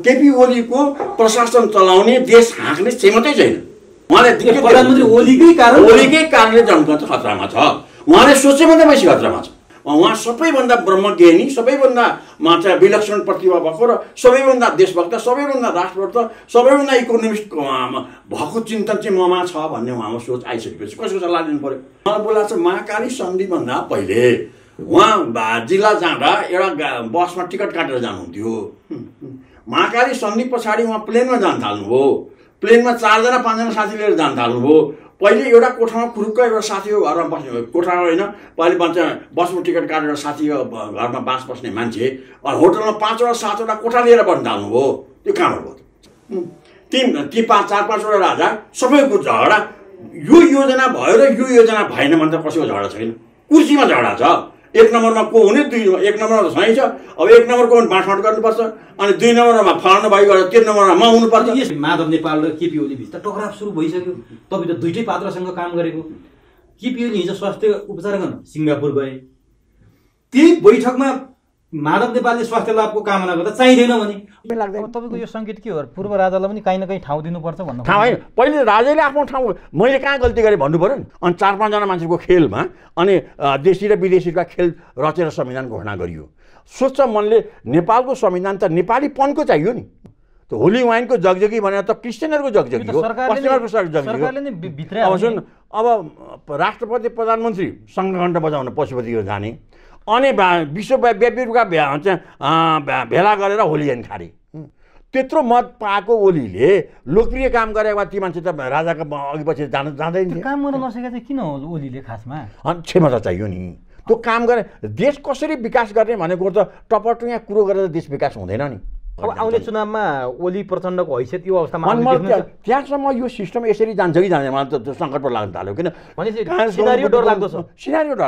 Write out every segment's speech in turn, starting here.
केपी ओली को प्रशासन चलाउने देश हाँक्ने क्षमता छैन। उहाँले प्रधानमन्त्री ओलीकै कारणले जनता खतरामा छ। उहाँले सोचे भन्दा बेसी खतरामा छ। उहाँ सबैभन्दा ब्रह्मज्ञानी, सबैभन्दा मात्र विलक्षण प्रतिभा भएको र सबैभन्दा देशभक्त, सबैभन्दा राष्ट्रभक्त, सबैभन्दा इकोनोमिस्ट भएको चिन्तन चाहिँ ममा छ भन्ने उहाँको सोच आइसकेपछि कसको सल्लाह लिनु पर्यो? उहाँले बोला चाहिँ महाकाली सन्धिभन्दा पहिले उहाँ जिल्ला जाँदा एउटा बसमा टिकट काटेर जानुहुन्थ्यो। महाकाली सन्धि पछाडि उहाँ प्लेनमा जान थाल्नुभयो। प्लेनमा 4-5जना साथी लिएर जान थाल्नुभयो। पहिले एउटा कोठामा खुरुक्क एउटा साथीको घरमा बस्ने, कोठा होइन पहिले भन्छ बसमा टिकट काटेर साथीको घरमा बास बस्ने मान्छे, अनि होटलमा 5-7 कोठा लिएर बस्न थाल्नुभयो। त्यो कामहरू भयो। ती 4-5 राजा सबैको झगडा यो योजना भयो र यो योजना भएन भन्दा कसैको झगडा छैन। कुर्सीमा झगडा छ। 1 नम्बरमा को हुने, 1 नम्बरमा त सही छ। अब 1 नम्बरको बाँडफाँड गर्नुपर्छ, अनि 2 नम्बरमा फलानु भाइ गएर 3 नम्बरमा म हुनुपर्छ। यस माधव नेपाल र केपी ओली बिच त टकराव सुरु भइसक्यो। तपाईँ त दुईटै पात्रसँग काम गरेको। केपी ओली हिजो स्वास्थ्य उपचार गर्न सिङ्गापुर गए। त्यही बैठकमा माधव नेपालले स्वास्थ्य लाभको कामना गर्दा चाहिँदैन भने तपाईँको यो सङ्केत के हो? पूर्व राजालाई पनि काहीँ न काहीँ ठाउँ दिनुपर्छ भन्नु। ठाउँ होइन, पहिले राजाले आफ्नो ठाउँ मैले कहाँ गल्ती गरेँ भन्नु पऱ्यो नि। अनि 4-5 जना मान्छेको खेलमा अनि देशी र विदेशीका खेल रचेर संविधान घोषणा गरियो। स्वच्छ मनले नेपालको संविधान त नेपालीपनको चाहियो नि। त्यो होली वाइनको जगजगी भनेर त क्रिस्चियनहरूको जगजगी हो, पश्चिमहरूको जगजगी हो। अब सुन, अब राष्ट्रपति प्रधानमन्त्री सङ्घकण्ठ बजाउन पशुपतिहरू जाने अनि विश्वव्यापी रूपका भेला गरेर होली होइन खाने। त्यत्रो मत पाएको ओलीले लोकप्रिय काम गरे वा ती मान्छे त राजाको अघि पछि जाँदैन। काम गर्न नसकेको चाहिँ किन हो ओलीले? खासमा क्षमता चाहियो नि। त्यो काम गरे देश कसरी विकास गर्ने भनेको त टपटुङ्गा कुरो गरेर देश विकास हुँदैन नि। अब आउने चुनावमा ओली प्रचण्डको हैसियत यो अवस्थामा त्यहाँसम्म यो सिस्टम यसरी जान्छ कि जाँदैन मलाई त सङ्कटमा लाग्न थाल्यो। किन सिनारियो डर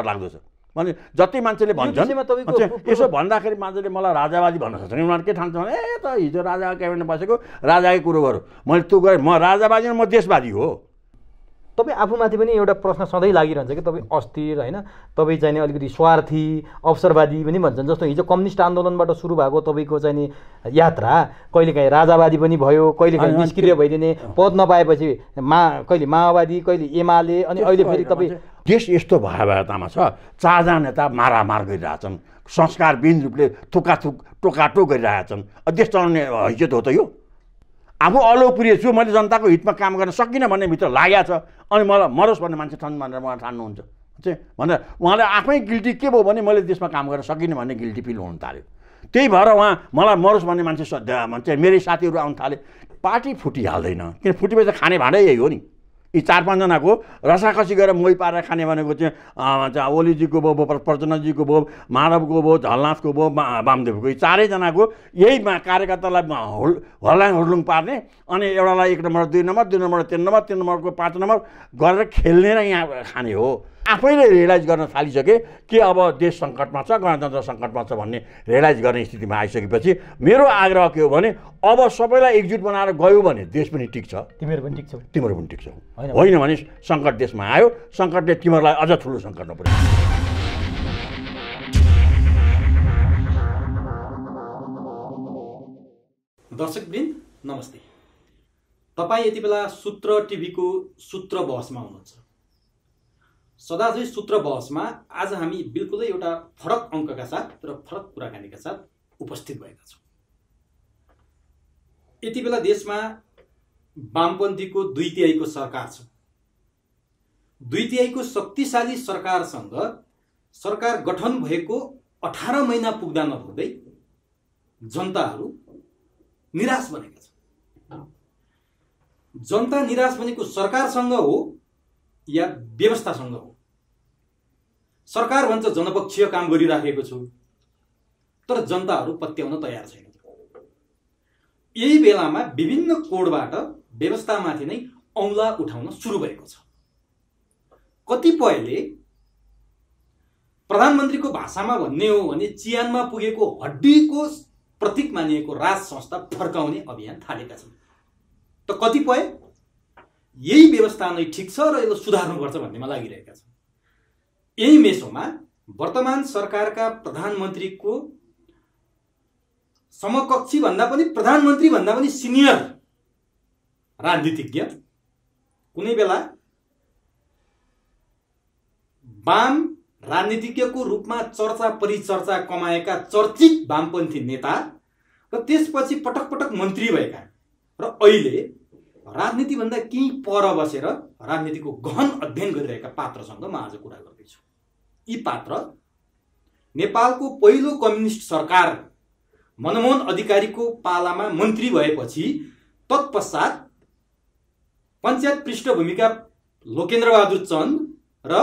लाग्दो छ, भने जति मान्छेले भन्छन् यसो भन्दाखेरि मान्छेले मलाई राजावादी भन्न सक्छ नि। उनीहरू के ठान्छ भने ए त हिजो राजाको क्याबिनेटमा बसेको राजाकै कुरो गरौँ। मैले त्यो गरेँ। म राजावादी म देशवादी हो। तपाईँ आफूमाथि पनि एउटा प्रश्न सधैँ लागिरहन्छ कि तपाईँ अस्थिर होइन, तपाईँ चाहिँ अलिकति स्वार्थी अवसरवादी पनि भन्छन्। जस्तो हिजो कम्युनिस्ट आन्दोलनबाट सुरु भएको तपाईँको चाहिँ यात्रा कहिलेकाहीँ राजावादी पनि भयो, कहिलेकाहीँ निष्क्रिय भइदिने, पद नपाएपछि कहिले माओवादी, कहिले एमाले, अनि अहिले फेरि तपाईँ। देश यस्तो भयावहतामा छ, 4जना नेता मारामार गरिरहेछन्, संस्कारविहीन रूपले थुकाथुक टोकाटोक गरिरहेछन्। देश चलाउने हैसियत हो त यो? आफू अलोकप्रिय छु, मैले जनताको हितमा काम गर्न सकिनँ भन्ने भित्र लागेको छ, अनि मलाई मरोस् भन्ने मान्छे छन् भनेर उहाँ ठान्नुहुन्छ भनेर उहाँले आफै गिल्टी के भयो भने मैले देशमा काम गर्न सकिनँ भन्ने गिल्टी फिल हुन थाल्यो। त्यही भएर उहाँ मलाई मरोस् भन्ने मान्छे मान्छे मेरै साथीहरू आउनु थाले। पार्टी फुटिहाल्दैन, किन फुटेपछि त खाने भाँडै यही हो नि। यी 4-5 जनाको रसाकसी गरेर मोही पारेर खाने भनेको चाहिँ ओलीजीको भयो, प्रचण्डजीको भयो, माधवको भयो, झलनाथको भयो, वामदेवको, यी 4जनाको यही कार्यकर्तालाई हल्लाङ हुर्लुङ पार्ने अनि एउटालाई 1 नम्बर, 2 नम्बर, 2 नम्बर, 3 नम्बर, 3 नम्बरको 5 नम्बर गरेर खेल्ने र यहाँ खाने हो। आफैले रियलाइज गर्न थालिसके कि अब देश सङ्कटमा छ, गणतन्त्र सङ्कटमा छ भन्ने रियलाइज गर्ने स्थितिमा आइसकेपछि मेरो आग्रह के हो भने अब सबैलाई एकजुट बनाएर गयो भने देश पनि टिक्छ, तिमीहरू पनि टिक्छौ, तिमीहरू पनि टिक्छौ। होइन भने सङ्कट देशमा आयो, सङ्कटले तिमीहरूलाई अझ ठुलो सङ्कटमा पुर्यायो। दर्शकवृन्द नमस्ते। तपाईँ यति बेला सूत्र टिभीको सूत्र बहसमा हुनुहुन्छ। सदाझै सूत्र बहसमा आज हामी बिल्कुलै एउटा फरक अङ्कका साथ र फरक कुराकानीका साथ उपस्थित भएका छौँ। यति बेला देशमा वामपन्थीको 2/3 सरकार छ। 2/3 शक्तिशाली सरकारसँग सरकार गठन भएको 18 महिना पुग्दा नपुग्दै जनताहरू निराश बनेका छन्। जनता निराश भनेको सरकारसँग हो या व्यवस्थासँग हो। सरकार भन्छ जनपक्षीय काम गरिराखेको छु, तर जनताहरू पत्याउन तयार छैन। यही बेलामा विभिन्न कोडबाट व्यवस्थामाथि नै औँला उठाउन सुरु भएको छ। कतिपयले प्रधानमन्त्रीको भाषामा भन्ने हो भने चियानमा पुगेको हड्डीको प्रतीक मानिएको राज संस्था फर्काउने अभियान थालेका छन्। त कतिपय यही व्यवस्था नै ठिक छ र यसलाई सुधार्नुपर्छ भन्नेमा लागिरहेका छन्। यही मेसोमा वर्तमान सरकारका प्रधानमन्त्रीको समकक्षी भन्दा पनि प्रधानमन्त्री भन्दा पनि सिनियर राजनीतिज्ञ कुनै बेला वाम राजनीतिज्ञको रूपमा चर्चा परिचर्चा कमाएका चर्चित वामपन्थी नेता र त्यसपछि पटक पटक मन्त्री भएका र अहिले राजनीति भन्दा केही पर बसेर राजनीतिको गहन अध्ययन गरिरहेका पात्रसँग म आज कुरा गर्दैछु। यी पात्र नेपालको पहिलो कम्युनिस्ट सरकार मनमोहन अधिकारीको पालामा मन्त्री भएपछि तत्पश्चात पञ्चायत पृष्ठभूमिका लोकेन्द्रबहादुर चन्द र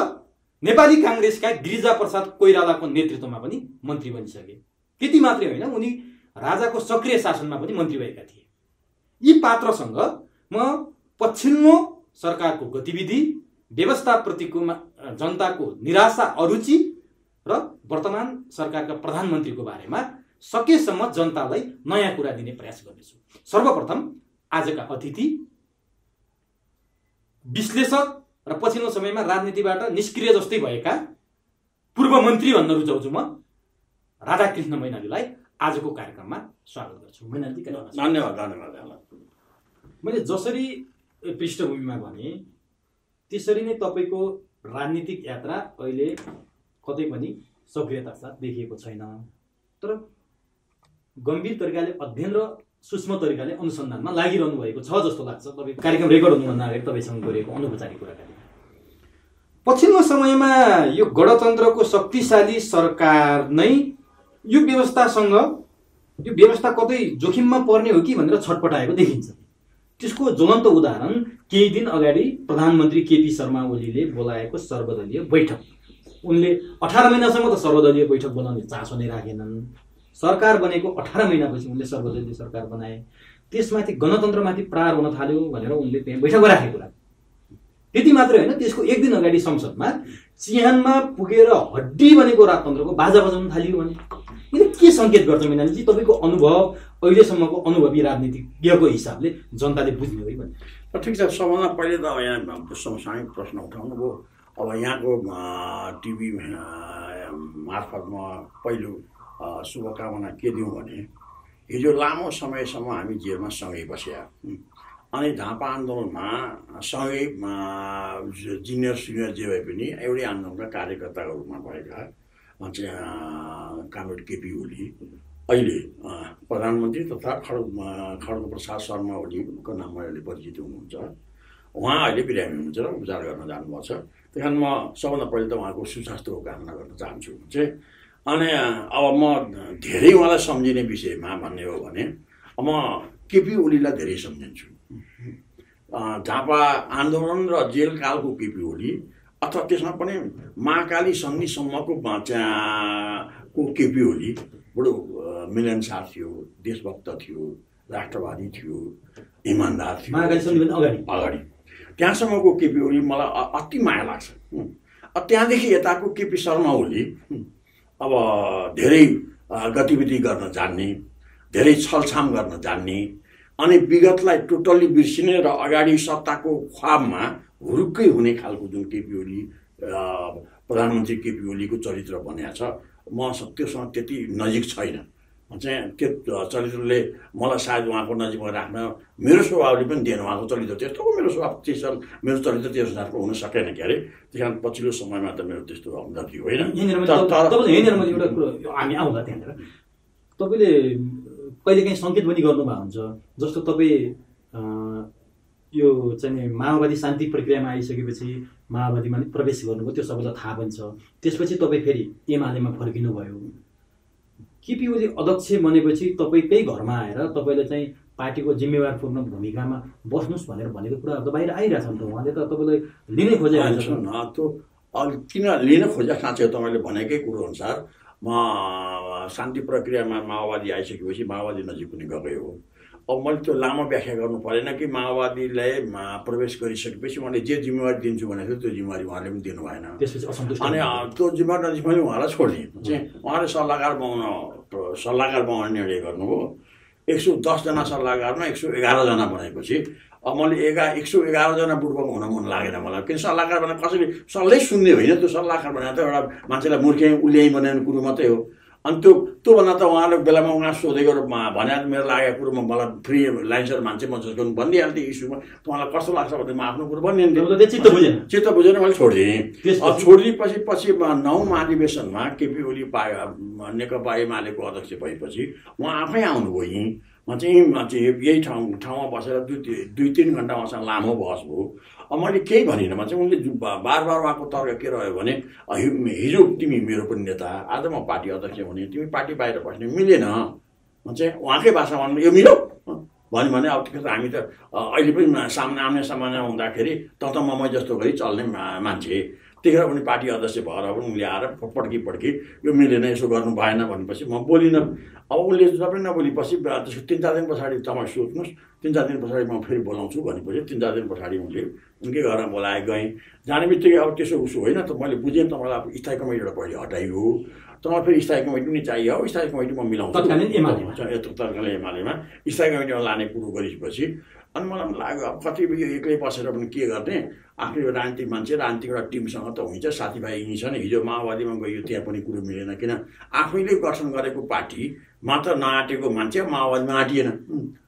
नेपाली कांग्रेसका गिरिजा प्रसाद कोइरालाको नेतृत्वमा पनि मन्त्री बनिसके। त्यति मात्रै होइन, उनी राजाको सक्रिय शासनमा पनि मन्त्री भएका थिए। यी पात्रसँग म पछिल्लो सरकारको गतिविधि, व्यवस्थाप्रतिको जनताको निराशा अरुचि र वर्तमान सरकारका प्रधानमन्त्रीको बारेमा सकेसम्म जनतालाई नयाँ कुरा दिने प्रयास गर्नेछु। सर्वप्रथम आजका अतिथि विश्लेषक र पछिल्लो समयमा राजनीतिबाट निष्क्रिय जस्तै भएका पूर्व मन्त्री भन्न रुचाउँछु म राधाकृष्ण मैनालीलाई आजको कार्यक्रममा स्वागत गर्छु। मैनाली, धन्यवाद। मैले जसरी पृष्ठभूमिमा भने त्यसरी नै तपाईको राजनीतिक यात्रा अहिले कतै पनि सक्रियता साथ देखिएको छैन, तर गम्भीर तरिकाले अध्ययन र सूक्ष्म तरिकाले अनुसन्धानमा लागिरहनु भएको छ जस्तो लाग्छ। तपाईको कार्यक्रम रेकर्ड हुनुभन्दा अगाडि तपाईसँग गरिएको अनौपचारिक कुराकानी, पछिल्लो समयमा यो गणतन्त्रको शक्तिशाली सरकार नै यो व्यवस्था कतै जोखिममा पर्ने हो कि भनेर छटपटाएको देखिन्छ। त्यसको ज्वलन्त उदाहरण केही दिन अगाडि प्रधानमन्त्री केपी शर्मा ओलीले बोलाएको सर्वदलीय बैठक। उनले 18 महिनासम्म त सर्वदलीय बैठक बोलाउने चासो नै राखेनन्। सरकार बनेको 18 महिनापछि उनले सर्वदलीय सरकार बनाए। त्यसमाथि गणतन्त्रमाथि प्रहार हुन थाल्यो भनेर उनले त्यहाँ बैठक गराएको कुरा। त्यति मात्रै होइन, त्यसको एक दिन अगाडि संसदमा चिहानमा पुगेर हड्डी बनेको राजतन्त्रको बाजा बजाउन थालियो भने यिनले के सङ्केत गर्छ? मैनालीजी, तपाईँको अनुभव, अहिलेसम्मको अनुभवी राजनीतिज्ञको हिसाबले जनताले बुझ्ने हो भने? ठिक छ, सबभन्दा पहिले त यहाँ प्रश्न उठाउनु भयो। अब यहाँको टिभी मार्फत म पहिलो शुभकामना के दिउँ भने, हिजो लामो समयसम्म हामी जेलमा सँगै बस्या अनि झापा आन्दोलनमा सँगै जिनियर सिनियर जे भए पनि एउटै आन्दोलनका कार्यकर्ताको रूपमा भएका कामरेड केपी ओली अहिले प्रधानमन्त्री तथा खड्ग प्रसाद शर्मा ओलीको नाममा अहिले परिचित हुनुहुन्छ। उहाँ अहिले बिरामी हुनुहुन्छ र उपचार गर्न जानुभएको छ। त्यही कारण म सबभन्दा पहिले त उहाँको सुस्वास्थ्यको कामना गर्न चाहन्छु चाहिँ। अनि अब म धेरै उहाँलाई सम्झिने विषयमा भन्ने हो भने म केपी ओलीलाई धेरै सम्झिन्छु। झापा आन्दोलन र जेलकालको केपी ओली अथवा त्यसमा पनि महाकाली सन्धिसम्मको को केपी ओली बडो मिलनसार थियो, देशभक्त थियो, राष्ट्रवादी थियो, इमान्दार थियो। अगाडि त्यहाँसम्मको केपी ओली मलाई अति माया लाग्छ। अब त्यहाँदेखि यताको केपी शर्मा ओली अब धेरै गतिविधि गर्न जान्ने, धेरै छलछाम गर्न जान्ने अनि विगतलाई टोटल्ली बिर्सिने र अगाडि सत्ताको ख्वाबमा हुरुक्कै हुने खालको जुन केपी ओली प्रधानमन्त्री केपी ओलीको चरित्र बनेको छ, म त्योसँग त्यति नजिक छैन। चाहिँ त्यो चरित्रले मलाई सायद उहाँको नजिकमा राख्न मेरो स्वभावले पनि दिएन। उहाँको चरित्र त्यस्तो, मेरो स्वभाव त्यसरी, मेरो चरित्र त्यसको हुन सकेन क्यारे। त्यही कारण पछिल्लो समयमा त मेरो त्यस्तो अनुभूति होइन। एउटा कुरो हामी आउँदा त्यहाँनिर तपाईँले कहिलेकाहीँ सङ्केत पनि गर्नुभएको हुन्छ, जस्तो तपाईँ यो चाहिँ माओवादी शान्ति प्रक्रियामा आइसकेपछि माओवादीमा प्रवेश गर्नुभयो, त्यो सबैलाई थाहा पनि छ। त्यसपछि तपाईँ फेरि एमालेमा फर्किनुभयो। केपी ओली अध्यक्ष बनेपछि तपाईँकै घरमा आएर तपाईँले चाहिँ पार्टीको जिम्मेवारपूर्ण भूमिकामा बस्नुहोस् भनेर भनेको कुराहरू त बाहिर आइरहेको छ। उहाँले त तपाईँलाई लिनै खोजेको छैन त्यो किन लिन खोजे? साँच्चै तपाईँले भनेकै कुरो अनुसार म शान्ति प्रक्रियामा माओवादी आइसकेपछि माओवादी नजिक पनि गएकै हो। अब मैले त्यो लामो व्याख्या गर्नु परेन कि माओवादीलाई प्रवेश गरिसकेपछि उहाँले जे जिम्मेवारी दिन्छु भनेको त्यो जिम्मेवारी उहाँले पनि दिनु भएन। अनि त्यो जिम्मेवारी नजिक मैले उहाँलाई छोड्ने चाहिँ उहाँले सल्लाहकार बनाउने निर्णय गर्नुभयो। 110जना सल्लाहकारमा 111जना बनाएपछि अब मैले 111जना बुढबक हुन मन लागेन मलाई। किन सल्लाहकार भनेर कसैले सल्लाह सुन्ने होइन, त्यो सल्लाहकार भनेर त एउटा मान्छेलाई मूर्ख्याइ उल्याइ बनाउने कुरो मात्रै हो। अनि त्यो भन्दा त उहाँले बेलामा उहाँ सोधेको र भने मेरो लागेको कुरोमा मलाई फ्री लाइन्सर मान्छे म जसको भनिहाल्थेँ इस्युमा उहाँलाई कस्तो लाग्छ भने म आफ्नो कुरो भनिहाल्थेँ। चित्त बुझेन, मैले छोडिदिएँ। छोडिदिएपछि पछि 9 महाधिवेशनमा केपी ओली नेकपा एमालेको अध्यक्ष भएपछि उहाँ आफै आउनुभयो यहीँ। म चाहिँ यही ठाउँमा बसेर दुई तीन घन्टा उहाँसँग लामो बहस भयो। अब मैले केही भनिनँ। म चाहिँ उनले बार बार उहाँको तर्क के रह्यो भने हिजो तिमी मेरो पनि नेता, आज म पार्टी अध्यक्ष हुने, तिमी पार्टी बाहिर बस्ने, मिलेन। म चाहिँ उहाँकै भाषामा भन्नु यो मिल्यो भन्यो भने अब त्यो हामी त अहिले पनि सामना आउने सामना हुँदाखेरि त म जस्तो गरी चल्ने मान्छे। त्यतिखेर पनि पार्टी अध्यक्ष भएर पनि उनले आएर पड्की यो मिलेन, यसो गर्नु भएन भनेपछि म बोलिनँ। अब उनले सबै नबोलेपछि त्यसको 3-4 दिन पछाडि तपाईँ सोच्नुहोस्, 3-4 दिन पछाडि म फेरि बोलाउँछु भनेपछि 3-4 दिन पछाडि उनले उनकै घरमा बोलाए गएँ। जाने बित्तिकै अब त्यसो उसो होइन त, मैले बुझेँ तपाईँलाई अब स्थायी कमिटीबाट पहिले हटाइयो, तपाईँ फेरि स्थायी कमिटी पनि चाहियो। हो, स्थायी कमिटी म मिलाउँछु तत्कालीन एमालेमा स्थायी कमिटीमा लाने कुरो गरेपछि अनि मलाई लाग्यो अब कति यो एक्लै बसेर पनि के गर्ने, आफ्नो यो राजनीतिक मान्छे राजनीतिक एउटा टिमसँग त हुन्छ, साथीभाइ यहीँ छन्। हिजो माओवादीमा गयो, त्यहाँ पनि कुरो मिलेन, किन आफैले गठन गरेको पार्टी मात्र नआँटेको मान्छे माओवादीमा आँटिएन।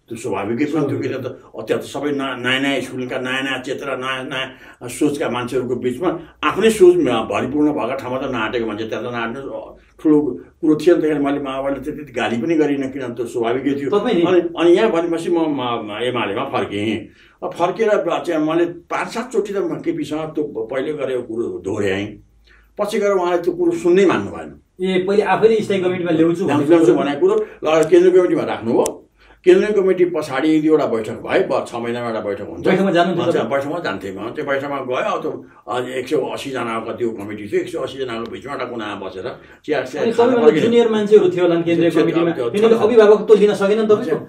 त्यो स्वाभाविकै पनि थियो, किन त त्यहाँ त सबै नयाँ नयाँ स्कुलका नयाँ नयाँ चेतना नयाँ नयाँ सोचका मान्छेहरूको बिचमा आफ्नै सोच भरिपूर्ण भएका ठाउँमा त नआँटेको मान्छे त्यहाँ त नआँट्नु ठुलो कुरो थियो। त्यहाँदेखि मैले माओवादीले त्यति गाली पनि गरिनँ, किन त्यो स्वाभाविकै थियो। अनि यहाँ भनेपछि म एमालेमा फर्केँ। फर्केर चाहिँ मैले 5-7 चोटि त केपीसँग त्यो पहिले गरेको कुरो दोहोऱ्याएँ। पछि गएर उहाँले त्यो कुरो सुन्नै मान्नु भएन। ए पहिले आफैले स्थायी कमिटीमा ल्याउँछु भनेको कुरो केन्द्रीय कमिटीमा राख्नु हो। केन्द्रीय कमिटी पछाडि 1-2 वटा बैठक भयो, 6 महिनामा एउटा बैठक हुन्छ, बैठकमा जान्थेँ म। त्यो बैठकमा गयो, त्यो 180 जनाको त्यो कमिटी थियो, 180 जनाको बिचमा एउटा कुनामा बसेर चिया जुनियर मान्छेहरू थियो होला केन्द्रीय कमिटीमा, किनभने अभिभावकत्व लिन सकेन नि त होइन।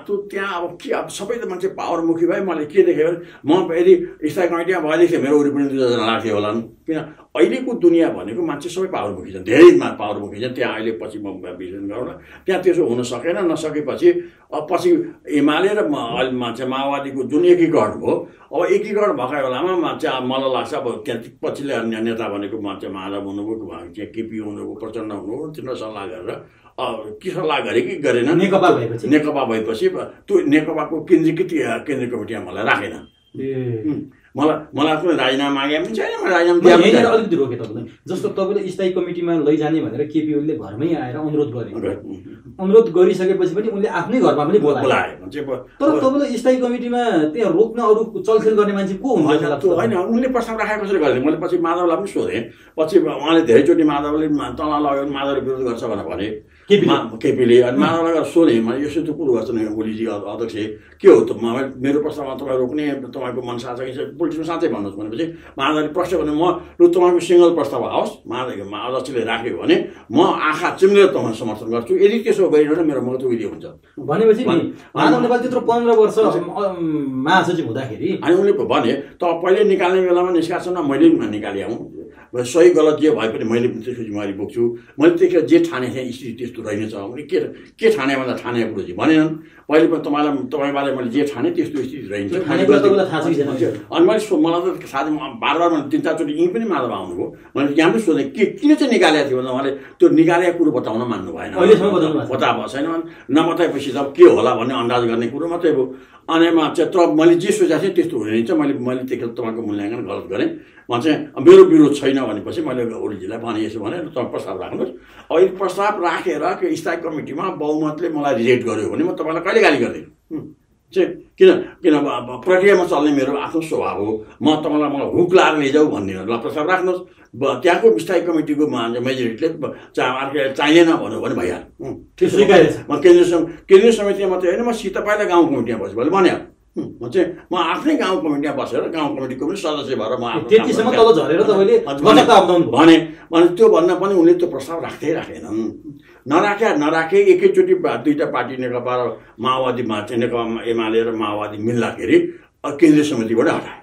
त्यो त्यहाँ अब के अब सबै त मान्छे पावरमुखी भयो। मैले के देखेँ भने म यदि स्थायी कमिटीमा भएदेखि मेरो वरिपरि 2-3 जना लाग्थ्यो होला, किन अहिलेको दुनियाँ भनेको मान्छे सबै पावरमुखी छन्, धेरैमा पावरमुखी छन्। त्यहाँ अहिले पछि म विश्लेषण गरौँ न, त्यहाँ त्यसो हुन सकेन। नसकेपछि अब पछि एमाले र माओवादीको जुन एकीकरण भयो, अब एकीकरण भएका बेलामा चाहिँ मलाई लाग्छ अब त्यहाँ पछिल्ला नेता भनेको मान्छे महादेव हुनुभयो, चाहिँ केपी हुनुभयो, प्रचण्ड हुनुभयो, तिनीहरू सल्लाह गरेर के सल्लाह गरे कि गरेन, नेकपा भएपछि त्यो नेकपाको केन्द्रीय कमिटीमा मलाई राखेन। मलाई कुनै राजीनामा मागे पनि छैन, म राजीनामा अलिकति रोकेँ। तपाईँलाई जस्तो तपाईँले स्थायी कमिटीमा लैजाने भनेर केपी ओलीले घरमै आएर अनुरोध गरे, अनुरोध गरिसकेपछि पनि उनले आफ्नै घरमा पनि बोलाए। तर तपाईँले स्थायी कमिटीमा त्यहाँ रोक्न अरू चलखेल गर्ने मान्छे को हुन्छ? होइन, उनले प्रस्ताव राखेको कसरी गरेँ? मैले पछि माधवलाई पनि सोधेँ, पछि उहाँले धेरैचोटि माधवले तल लग्यो भने माधवले विरोध गर्छ भनेर भने केपीले, अनि माधवलाई गएर सोधेँ मैले यसो त्यो कुरो गर्छ नि ओलीजी अध्यक्ष, के हो त मेरो प्रस्तावमा तपाईँ रोक्ने तपाईँको मनसा छ? पोलिटिक्समा साँच्चै भन्नुहोस् भनेपछि महाराजले प्रश्न भने म लु तपाईँको सिङ्गल प्रस्ताव आओस्, महाराजले राख्यो भने म आँखा चिम्लेर तपाईँलाई समर्थन गर्छु, यदि त्यसो गरिन मेरो मतभेद हुन्छ भनेपछि माधव नेपाल त्यत्रो 15 वर्ष महासचिव हुँदाखेरि। अनि उनले भने त पहिले निकाल्ने बेलामा निष्कासनमा मैले निकालिआउँ, सही गलत जे भए पनि मैले त्यसको जिम्मेवारी बोक्छु। मैले त्यतिखेर जे ठाने थिएँ स्थिति त्यस्तो रहेनछ, उनले के ठाने भन्दा ठाने कुरो चाहिँ भनेनन्। पहिले पनि तपाईँबारे मैले जे ठाने त्यस्तो स्थिति रहेनछ। अनि मलाई त साथी बार बार मैले 3-4 चोटि यहीँ पनि माधव आउनुभयो, मैले यहाँ पनि सोधेँ के किन चाहिँ निकालेको थियो भन्दा उहाँले त्यो निकालेको कुरो बताउन मान्नु भएन, पता भएको छैन, नबताएपछि त के होला भन्ने अन्दाज गर्ने कुरो मात्रै हो। अनि म चाहिँ तर मैले जे सोचेको थिएँ त्यस्तो हुँदैन, मैले त्यतिखेर तपाईँको मूल्याङ्कन गलत गरेँ। म चाहिँ मेरो विरोध छैन भनेपछि मैले ओलीजीलाई भने यसो भनेर तपाईँ प्रस्ताव राख्नुहोस्, अहिले प्रस्ताव राखेर के स्थायी कमिटीमा बहुमतले मलाई रिजेक्ट गर्यो भने म तपाईँलाई कहिले गाली गर्दिनँ चाहिँ, किन प्रक्रियामा चल्ने मेरो आफ्नो स्वभाव हो। म तपाईँलाई मलाई हुक लाएर लैजाऊ भन्ने ल प्रस्ताव राख्नुहोस्, त्यहाँको स्थायी कमिटीको मेजोरिटीले चाहिएन भन्यो भने भइहाल्यो। म केन्द्रीय समितिमा मात्रै होइन, म सीतापाईलाई गाउँ कमिटीमा बसेँ भोलि भन्यो, म चाहिँ म आफ्नै गाउँ कमिटीमा बसेर गाउँ कमिटीको पनि सदस्य भएर भने त्यो भन्दा पनि उनले त्यो प्रस्ताव राखेनन्। नराखे एकैचोटि 2टा पार्टी नेकपा र माओवादीमा चाहिँ नेकपा एमाले र माओवादी मिल्दाखेरि केन्द्रीय समितिबाट हटाए।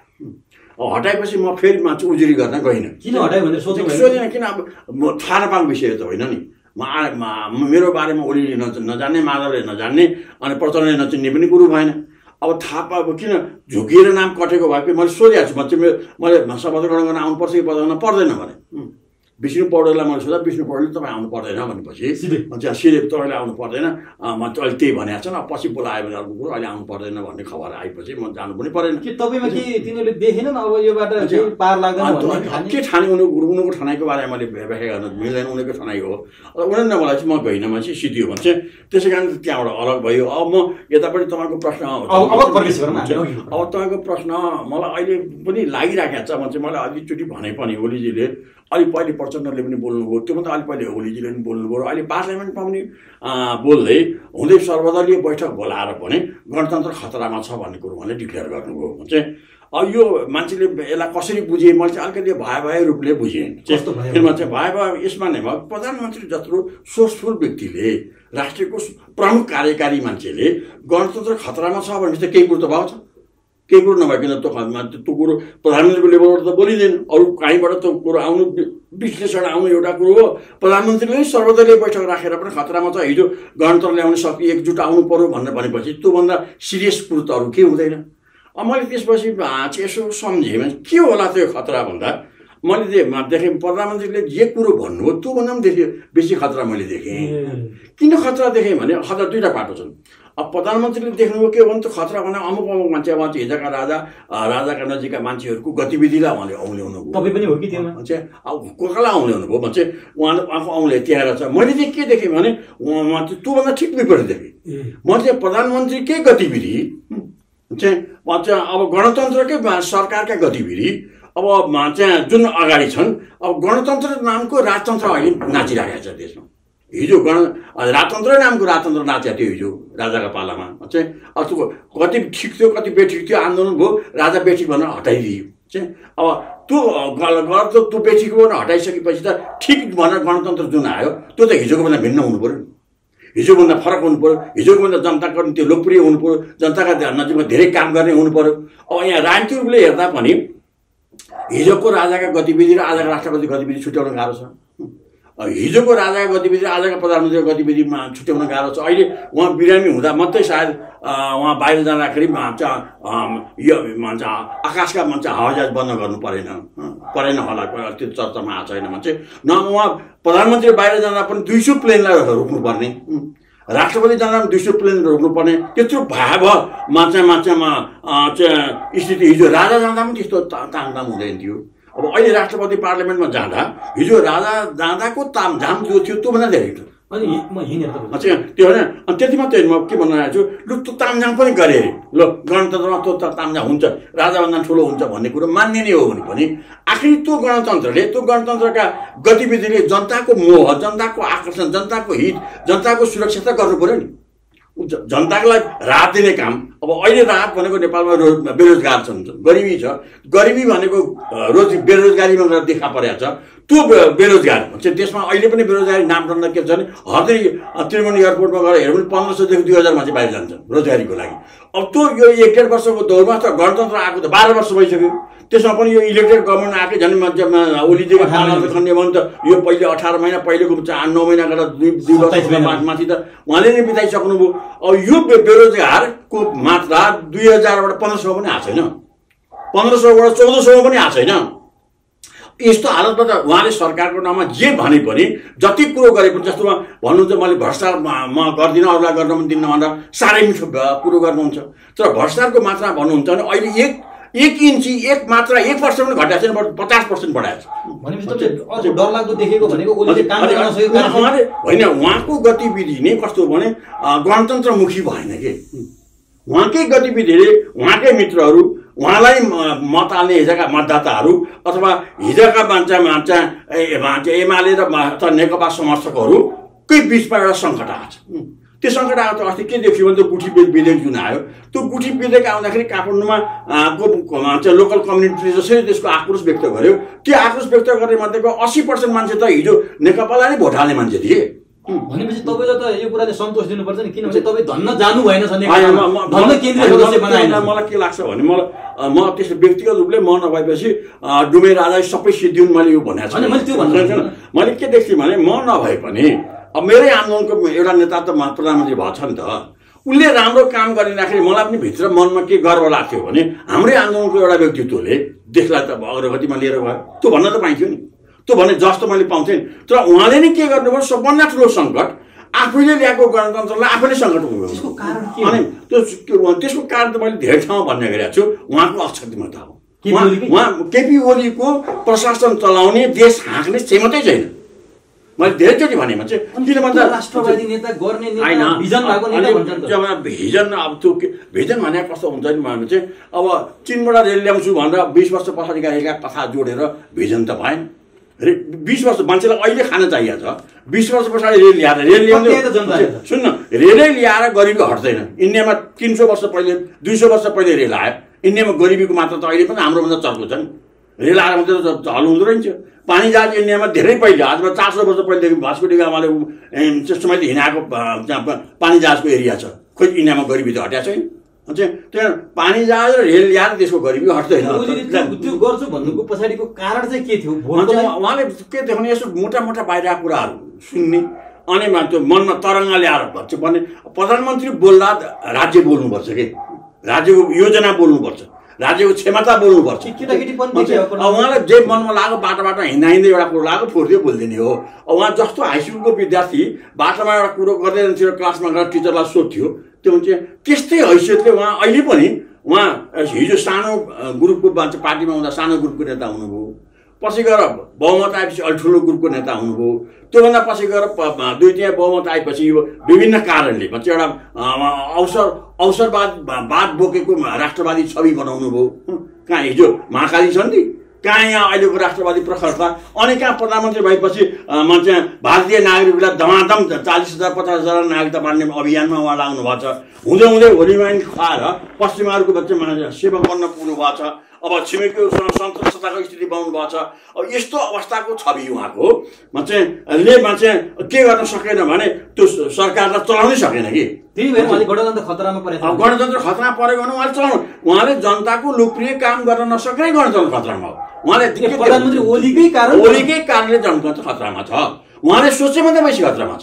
हटाएपछि म फेरि मान्छे उजुरी गर्न गइनँ, किन हटाएँ भनेर सोधेन, किन अब म थाहा नपाएको विषय त होइन नि। म मेरो बारेमा ओलीले नजान्ने, माधवले नजान्ने, अनि प्रचण्डले नचिन्ने पनि कुरो भएन। अब थाहा पाएको किन झुकिएर नाम कटेको भए पनि मैले सोधेको छु, मैले सपदकरण गर्न आउनुपर्छ कि बजाउन पर्दैन भने विष्णु पौडेललाई मैले सोध्दा विष्णु पौडेलले तपाईँ आउनु पर्दैन भनेपछि सिधै तपाईँले आउनु पर्दैन म अहिले त्यही भनेको छ न पछि बोलायो भने अर्को कुरो अहिले आउनु पर्दैन भन्ने खबर आएपछि म जानु पनि परेन कि तपाईँमा के तिनीहरूले देखेनन् अब योबाट पार लाग्दैन के ठाने उनीहरूको ठनाइको बारेमा मैले व्याख्या गर्न मिल्दैन उनीहरूको ठनाइ हो र उनीहरूले मलाई चाहिँ म गइन मान्छे सिद्धियो भन्छ त्यसै कारण त्यहाँबाट अलग भयो। अब म यतापट्टि तपाईँको प्रश्न अब तपाईँको प्रश्न मलाई अहिले पनि लागिराखेको छ भन्छ मैले अलिकति भने पनि ओलीजीले अलि पहिले प्रचण्डले पनि बोल्नुभयो त्योभन्दा अलि पहिले ओलीजीले पनि बोल्नुभयो र अहिले पार्लियामेन्टमा पनि बोल्दै हुँदै सर्वदलीय बैठक बोलाएर पनि गणतन्त्र खतरामा छ भन्ने कुरो उहाँले डिक्लेयर गर्नुभयो हुन्छ। अब यो मान्छेले यसलाई कसरी बुझे मैले चाहिँ अलिकति भयावह रूपले बुझेँ त्यसमा चाहिँ भयावह यसमा नै भयो प्रधानमन्त्री जत्रो सोर्सफुल व्यक्तिले राष्ट्रको प्रमुख कार्यकारी मान्छेले गणतन्त्र खतरामा छ भनेपछि केही कुरो त भएको छ केही कुरो नभएको त्यो कुरो प्रधानमन्त्रीको लेभलबाट त बोलिँदैन अरू कहीँबाट त कुरो आउनु विश्लेषण आउनु एउटा कुरो हो प्रधानमन्त्रीले नै सर्वदलीय बैठक राखेर पनि खतरामा छ हिजो गणतन्त्र ल्याउन सकि एकजुट आउनु पर्यो भनेपछि त्योभन्दा सिरियस कुरो त अरू के हुँदैन। अब मैले त्यसपछि यसो सम्झेँ भने के होला त्यो खतरा भन्दा मैले देखेँ प्रधानमन्त्रीले जे कुरो भन्नुभयो त्योभन्दा पनि देखेँ बेसी खतरा मैले देखेँ। किन खतरा देखेँ भने खतरा दुईवटा बाटो छन्। अब प्रधानमन्त्रीले देख्नुभयो के हो भने खतरा भने अमुक अमुक मान्छे अब हिजोका राजाका नजिकका मान्छेहरूको गतिविधिलाई उहाँले औल्याउनु भयो तपाईँ पनि हो कि त्यसमा मान्छे अब कोकालाई औल्याउनु भयो भन्छ उहाँले आफू औँले त्याएर छ। मैले चाहिँ के देखेँ भने उहाँ त्योभन्दा ठिक विपरीत देखेँ म चाहिँ प्रधानमन्त्रीकै गतिविधि चाहिँ अब गणतन्त्रकै सरकारका गतिविधि अब चाहिँ जुन अगाडि छन् अब गणतन्त्र नामको राजतन्त्र अहिले नाचिरहेको छ देशमा। हिजो राजतन्त्र नामको राजतन्त्र नाचेको थियो हिजो राजाका पालामा चाहिँ अब त्यो कति ठिक थियो कति बेठिक थियो आन्दोलन भयो राजा बेठिक भनेर हटाइदियो चाहिँ अब त्यो त्यो बेठिक भनेर हटाइसकेपछि त ठिक भनेर गणतन्त्र जुन आयो त्यो त हिजोको भन्दा भिन्न हुनु पऱ्यो हिजोभन्दा फरक हुनु पऱ्यो हिजोभन्दा जनताको त्यो लोकप्रिय हुनु पऱ्यो जनताका नजिकमा धेरै काम गर्ने हुनु पऱ्यो। अब यहाँ राजनीतिक रूपले हेर्दा पनि हिजोको राजाका गतिविधि र आजका राष्ट्रपति गतिविधि छुट्याउन गाह्रो छ हिजोको राजाका गतिविधि र आजका प्रधानमन्त्रीको गतिविधिमा छुट्याउन गाह्रो छ। अहिले उहाँ बिरामी हुँदा मात्रै सायद उहाँ बाहिर जाँदाखेरि यो भन्छ आकाशका भन्छ हवाईजहाज बन्द गर्नु परेन होला त्यो चर्चामा आएको छैन भन्छ न उहाँ प्रधानमन्त्री बाहिर जाँदा पनि 200 प्लेनलाई रोक्नुपर्ने राष्ट्रपति जाँदा पनि 200 प्लेन रोक्नुपर्ने त्यत्रो भयावह चाहिँ स्थिति हिजो राजा जाँदा पनि त्यस्तो तामझाम हुँदैन थियो। अब अहिले राष्ट्रपति पार्लियामेन्टमा जाँदा हिजो राजा जाँदाको तामझाम जो थियो त्योभन्दा धेरै थियो अनि त्यो होइन अनि त्यति मात्रै म के भन्न चाहन्छु लु त्यो तामझाम पनि गरे अरे ल गणतन्त्रमा त्यो तामझाम हुन्छ राजाभन्दा ठुलो हुन्छ भन्ने कुरो मान्ने नै हो भने पनि आखिर त्यो गणतन्त्रका गतिविधिले जनताको मोह जनताको आकर्षण जनताको हित जनताको सुरक्षा त गर्नु पऱ्यो नि जनताको लागि राहत दिने काम। अब अहिले राहत भनेको नेपालमा बेरोजगार छन् गरिबी छ गरिबी भनेको बेरोजगारीमा गएर देखा परेको छ त्यो बेरोजगार हुन्छ त्यसमा अहिले पनि बेरोजगारी नामकरण के छ भने हर्दै त्रिभुवन एयरपोर्टमा गएर हेऱ्यो भने 1500 देखि 2000 मान्छे बाहिर जान्छन् रोजगारीको लागि। अब त्यो यो 1.5 वर्षको दौरमा त गणतन्त्र आएको त 12 वर्ष भइसक्यो त्यसमा पनि यो इलेक्टेड गभर्मेन्ट आएकै झन् ओलीजीको पालामा खन्ने भने त यो पहिले 18 महिना पहिलेको 9 महिना गरेर 2 वर्ष माथि त उहाँले नै बिताइसक्नुभयो। अब यो बेरोजगारको मात्रा 2000बाट 1500 पनि आएको छैन 1500बाट 1400 पनि आएको छैन। यस्तो हालतमा त उहाँले सरकारको नाममा जे भने पनि जति कुरो गरे पनि जस्तोमा भन्नुहुन्छ मैले भ्रष्टाचार म गर्दिनँ अरूलाई गर्न पनि दिन्न भनेर साह्रै मिठो कुरो गर्नुहुन्छ तर भ्रष्टाचारको मात्रा भन्नुहुन्छ भने अहिले एक वर्ष पनि घटाएको छैन बट 50% बढाएको छ होइन। उहाँको गतिविधि नै कस्तो भने गणतन्त्रमुखी भएन कि उहाँकै गतिविधिले उहाँकै मित्रहरू उहाँलाई मत हाल्ने हिजोका मतदाताहरू अथवा हिजोका मान्छे एमाले र नेकपा समर्थकहरूकै बिचमा एउटा सङ्कट आएको छ त्यो सङ्कट आएको त अस्ति के देख्यो भने त्यो गुठी विधेयक जुन आयो त्यो गुठी विधेयक आउँदाखेरि काठमाडौँमा लोकल कम्युनिटीले जसरी त्यसको आक्रोश व्यक्त गर्यो त्यो आक्रोश व्यक्त गर्ने मध्येको 80% मान्छे त हिजो नेकपालाई नै भोट हाल्ने मान्छे थिए भनेपछि तपाईँलाई त यो कुराले सन्तोष दिनुपर्छ नि किनभने तपाईँ धन्न जानु भएन मलाई के लाग्छ भने म त्यस्तो व्यक्तिगत रूपले म नभएपछि डुमे राजा सबै सिद्धिउन् मैले यो भनेको छु। मैले के देख्छु भने म नभए पनि अब मेरै आन्दोलनको एउटा नेता त प्रधानमन्त्री भएको छ नि त उसले राम्रो काम गरिँदाखेरि मलाई पनि भित्र मनमा के गर्व लाग्थ्यो भने हाम्रै आन्दोलनको एउटा व्यक्तित्वले देशलाई त अग्रगतिमा लिएर गयो त्यो भन्न त पाइन्थ्यो नि त्यो भने जस्तो मैले पाउँथे तर उहाँले नि के गर्नु भयो सबभन्दा ठूलो संकट आफैले ल्याएको गणतन्त्रलाई आफैले संकट पुग्यो। त्यसको कारण के अनि त्यसको कारण त मैले धेरै ठाउँ भन्ने गरेको छु उहाँको अक्षमता हो। उहाँ केपी ओलीको प्रशासन चलाउने देश हाँक्ने क्षमता छैन। मैले धेरैचोटि भने मान्छे किन भन्दा राष्ट्रवादी नेता गर्ने नेता भिजन भएको नेता भन्छन्। जब भिजन अब त्यो भिजन भने कस्तो हुन्छ नि भन्नु चाहिँ अब चीनबाट रेल ल्याउँछु भनेर 20 वर्ष पछाडिका रेलका कथा जोडेर भिजन त भएन। 20 वर्ष मान्छेलाई अहिले खान चाहिएको छ 20 वर्ष पछाडि रेल ल्याएर सुन्न रेलै ल्याएर गरिबी हट्दैन। इन्डियामा 300 वर्ष पहिले 200 वर्ष पहिले रेल आयो। इन्डियामा गरिबीको मात्रा त अहिले पनि हाम्रो भन्दा चर्को छ नि। रेल आएर मात्रै हल हुँदो रहेछ। पानी जहाज इन्डियामा धेरै पहिले आजमा 400 वर्ष पहिलेदेखि भास्को डी गामाले त्यसमा हिँडाएको पानी जहाजको एरिया छ। खोइ इन्डियामा गरिबी त हटेको छैन। अच्छा त्यो पानी जहाज र रेल ल्याएर देशको गरिबी हट्दैन। त्यो गर्छु भन्नुको पछाडिको कारण चाहिँ के थियो उहाँले के देखाउने यसो मोटा मोटा बाहिरका कुराहरू सुन्ने अनि त्यो मनमा तरङ्ग ल्याएर भन्छ भन्ने। प्रधानमन्त्री बोल्दा राज्य बोल्नुपर्छ के राज्यको योजना बोल्नुपर्छ राज्यको क्षमता बोल्नुपर्छ। उहाँलाई जे मनमा लाग्यो बाटोबाट हिँड्दा हिँड्दै एउटा कुरो लाग्यो छोड्दै बोलिदिने हो। उहाँ जस्तो हाई स्कुलको विद्यार्थी बाटोमा एउटा कुरो गर्दै जान्थ्यो क्लासमा गएर टिचरलाई सोध्थ्यो त्यो हुन्छ त्यस्तै हैसियतले उहाँ अहिले पनि उहाँ हिजो सानो ग्रुपको पार्टीमा हुँदा सानो ग्रुपको नेता हुनुभयो। पछि गएर बहुमत आएपछि अलि ठुलो ग्रुपको नेता हुनुभयो। त्योभन्दा पछि गएर दुई तिहाई बहुमत आएपछि यो विभिन्न कारणले भन्छ एउटा अवसरवाद बोकेको राष्ट्रवादी छवि बनाउनु भयो। कहाँ हिजो महाकाली छन् नि कहाँ यहाँ अहिलेको राष्ट्रवादी प्रखरता अनि कहाँ प्रधानमन्त्री भएपछि मान्छे भारतीय नागरिकलाई दमादम 40,000 50,000 नागरिकता बाँड्ने अभियानमा उहाँ लाग्नु भएको छ। हुँदै हुँदै होलीमाइन खुवाएर पश्चिमाहरूको बच्चे मान्छे सेवा बन्न पुग्नु भएको छ। अब छिमेकीसँग सन्तुष्टताको स्थिति बनाउनु भएको छ। अब यस्तो अवस्थाको छवि उहाँको मान्छेले मान्छे के गर्न सकेन भने त्यो सरकारलाई चलाउनै सकेन कि त्यही भएर उहाँले गणतन्त्र खतरामा परेको गणतन्त्र खतरामा परेको भने उहाँले चलाउनु उहाँले जनताको लोकप्रिय काम गर्न नसक्ने गणतन्त्र खतरामा हो। उहाँले प्रधानमन्त्री ओलीकै कारणले जनतन्त्र खतरामा छ। उहाँले सोचेभन्दा बेसी खतरामा छ।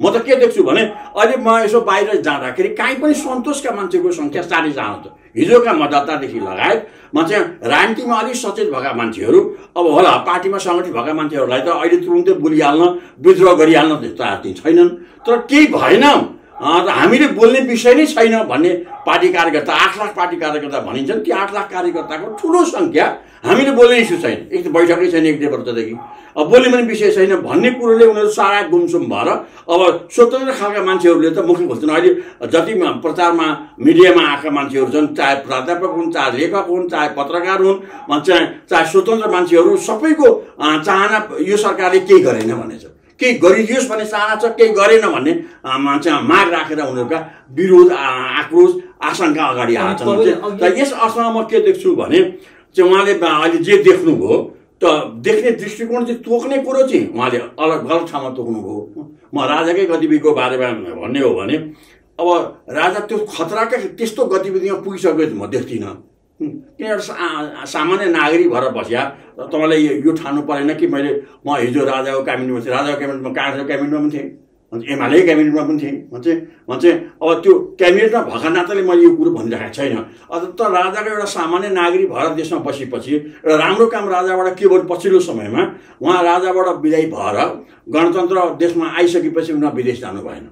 म त के देख्छु भने अहिले म यसो बाहिर जाँदाखेरि काहीँ पनि सन्तोषका मान्छेको संख्या साह्रै ज्यादा हुन्छ। हिजोका मतदातादेखि लगायत मान्छे राजनीतिमा अलिक सचेत भएका मान्छेहरू अब होला पार्टीमा सङ्गठित भएका मान्छेहरूलाई त अहिले तुरुन्तै बोलिहाल्न विद्रोह गरिहाल्न त्यस्तो आदि छैनन्। तर केही भएन हामीले बोल्ने विषय नै छैन भन्ने पार्टी कार्यकर्ता 8 लाख पार्टी कार्यकर्ता भनिन्छन्। ती 8 लाख कार्यकर्ताको ठुलो संख्या हामीले बोल्ने इस्यु छैन। एक त बैठकै छैन एक डेढ वर्षदेखि अब बोल्ने पनि विषय छैन भन्ने कुरोले उनीहरू सारा गुमसुम भएर अब स्वतन्त्र खालका मान्छेहरूले त मुख खोल्छन्। अहिले जति प्रचारमा मिडियामा आएका मान्छेहरू छन् चाहे प्राध्यापक हुन् चाहे लेखक हुन् चाहे पत्रकार हुन् चाहे स्वतन्त्र मान्छेहरू सबैको चाहना यो सरकारले केही गरेन भनेछ केही गरिदियोस् भन्ने चाहना छ। केही गरेन भन्ने माग राखेर उनीहरूका विरोध आक्रोश आशंका अगाडि आउँछन्। तर यस अर्थमा म के देख्छु भने चाहिँ उहाँले अहिले जे देख्नुभयो त देख्ने दृष्टिकोण चाहिँ तोक्ने कुरो चाहिँ उहाँले गलत ठाउँमा तोक्नुभयो। म राजाकै गतिविधिको बारेमा भन्ने हो भने अब राजा त्यो खतराकै त्यस्तो गतिविधिमा पुगिसकेको म देख्दिनँ। किन सामान्य नागरिक भएर बस्या तपाईँलाई यो ठान्नु परेन कि म हिजो राजाको क्याबिनेटमा काङ्ग्रेसको क्याबिनेटमा पनि थिएँ एमालेको क्याबिनेटमा पनि थिएँ भन्छ। अब त्यो क्याबिनेटमा भएका नाताले मैले यो कुरो भनिरहेको छैन। त राजाको एउटा सामान्य नागरिक भएर देशमा बसेपछि एउटा राम्रो काम राजाबाट के भयो पछिल्लो समयमा उहाँ राजाबाट विदाई भएर गणतन्त्र देशमा आइसकेपछि उहाँ विदेश जानु भएन।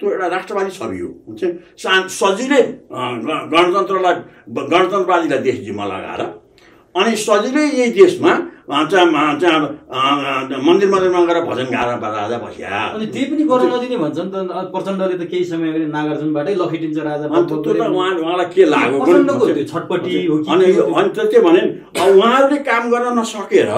त्यो एउटा राष्ट्रवादी छवि हो। सजिलै गणतन्त्रवादीलाई देश जिम्मा लगाएर अनि सजिलै यही देशमा मन्दिरमा गएर भजन गाएर राजा बस्या अनि त्यही पनि गर्न नदिने भन्छन्। प्रचण्डले त केही समय अगाडि नागार्जुनबाटै लखेटिन्छ राजा उहाँलाई के लाग्यो छटपटी हो कि अनि त्यो भने उहाँहरूले काम गर्न नसकेर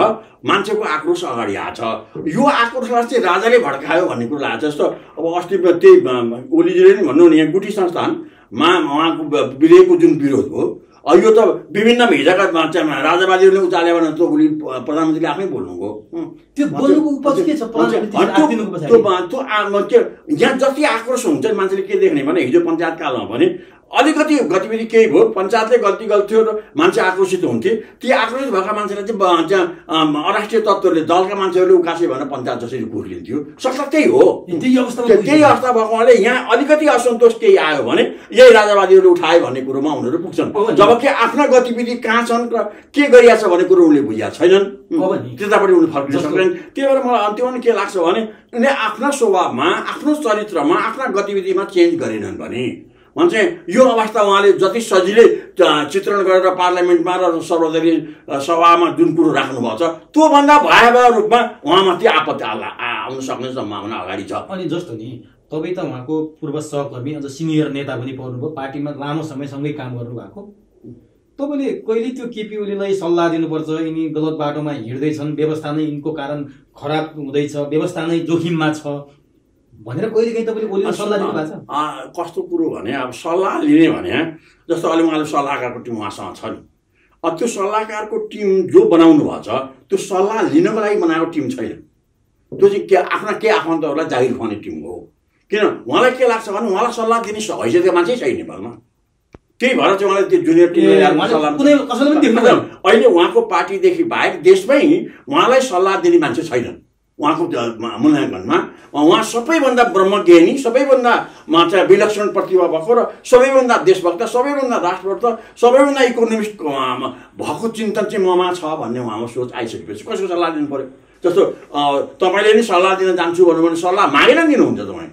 मान्छेको आक्रोश अगाडि आएको छ। यो आक्रोशलाई चाहिँ राजाले भड्कायो भन्ने कुरो लाग्छ। जस्तो अब अस्ति त्यही ओलीजीले नि भन्नु यहाँ गुठी संस्थानमा उहाँको विधेयकको जुन विरोध हो यो त विभिन्न हिजोका राजावादीहरूले उचाल्यो भने त्यो ओली प्रधानमन्त्रीले आफै बोल्नुभयो। यहाँ जति आक्रोश हुन्छ मान्छेले के देख्ने भने हिजो पञ्चायत कालमा भने अलिकति गतिविधि केही भयो पञ्चायतले गल्ती गर्थ्यो र मान्छे आक्रोशित हुन्थे। ती आक्रोशित भएका मान्छेलाई चाहिँ अराष्ट्रिय तत्त्वले दलका मान्छेहरूले उकासे भनेर पञ्चायत जसरी कुर्लिन्थ्यो सक्छ त्यही हो। त्यही अवस्था भएकोले यहाँ अलिकति असन्तोष केही आयो भने यही राजावादीहरूले उठाए भन्ने कुरोमा उनीहरू पुग्छन्, जबकि आफ्ना गतिविधि कहाँ छन् र के गरिरहेछ भन्ने कुरो उनले बुझिया छैनन्। त्यतापट्टि उनले फर्किन सक्दैन। त्यही भएर मलाई अन्त्यमा के लाग्छ भने उनले आफ्ना स्वभावमा आफ्नो चरित्रमा आफ्ना गतिविधिमा चेन्ज गरेनन् भने मान्छे यो अवस्था उहाँले जति सजिलै चित्रण गरेर पार्लियामेन्टमा र सर्वदलीय सभामा जुन कुरो राख्नुभएको छ त्योभन्दा भयावह रूपमा उहाँमाथि आपत्ति आउन सक्ने सम्भावना अगाडि छ। अनि जस्तो नि तपाईँ त उहाँको पूर्व सहकर्मी अझ सिनियर नेता पनि पर्नुभयो, पार्टीमा लामो समयसँगै काम गर्नुभएको, तपाईँले कहिले त्यो केपी ओलीलाई सल्लाह दिनुपर्छ यिनी गलत बाटोमा हिँड्दैछन्, व्यवस्था नै यिनको कारण खराब हुँदैछ, व्यवस्था नै जोखिममा छ भनेर कहिलेकाहीँ तपाईँले ओलीलाई सल्लाह दिनु भएको छ? कस्तो कुरो भने अब सल्लाह लिने भने जस्तो अहिले उहाँले सल्लाहकारको टिम उहाँसँग छ नि, अब त्यो सल्लाहकारको टिम जो बनाउनु भएको छ त्यो सल्लाह लिनको लागि बनाएको टिम छैन, त्यो चाहिँ के आफ्ना के आफन्तहरूलाई जागिर खुवाउने टिम हो। किन उहाँलाई के लाग्छ भने उहाँलाई सल्लाह दिने हैसियतका मान्छे छैन नेपालमा, त्यही भएर चाहिँ उहाँले त्यो जुनियर टिमले अहिले उहाँको पार्टीदेखि बाहेक देशमै उहाँलाई सल्लाह दिने मान्छे छैनन्। उहाँको मूल्याङ्कनमा उहाँ सबैभन्दा ब्रह्मज्ञानी, सबैभन्दा चाहिँ विलक्षण प्रतिभा भएको र सबैभन्दा देशभक्त, सबैभन्दा राष्ट्रभक्त, सबैभन्दा इकोनोमिस्ट भएको चिन्तन चाहिँ ममा छ भन्ने उहाँको सोच आइसकेपछि कसको सल्लाह दिनु पऱ्यो? जस्तो तपाईँले नि सल्लाह दिन जान्छु भन्नु भने सल्लाह मागेर दिनुहुन्छ तपाईँ,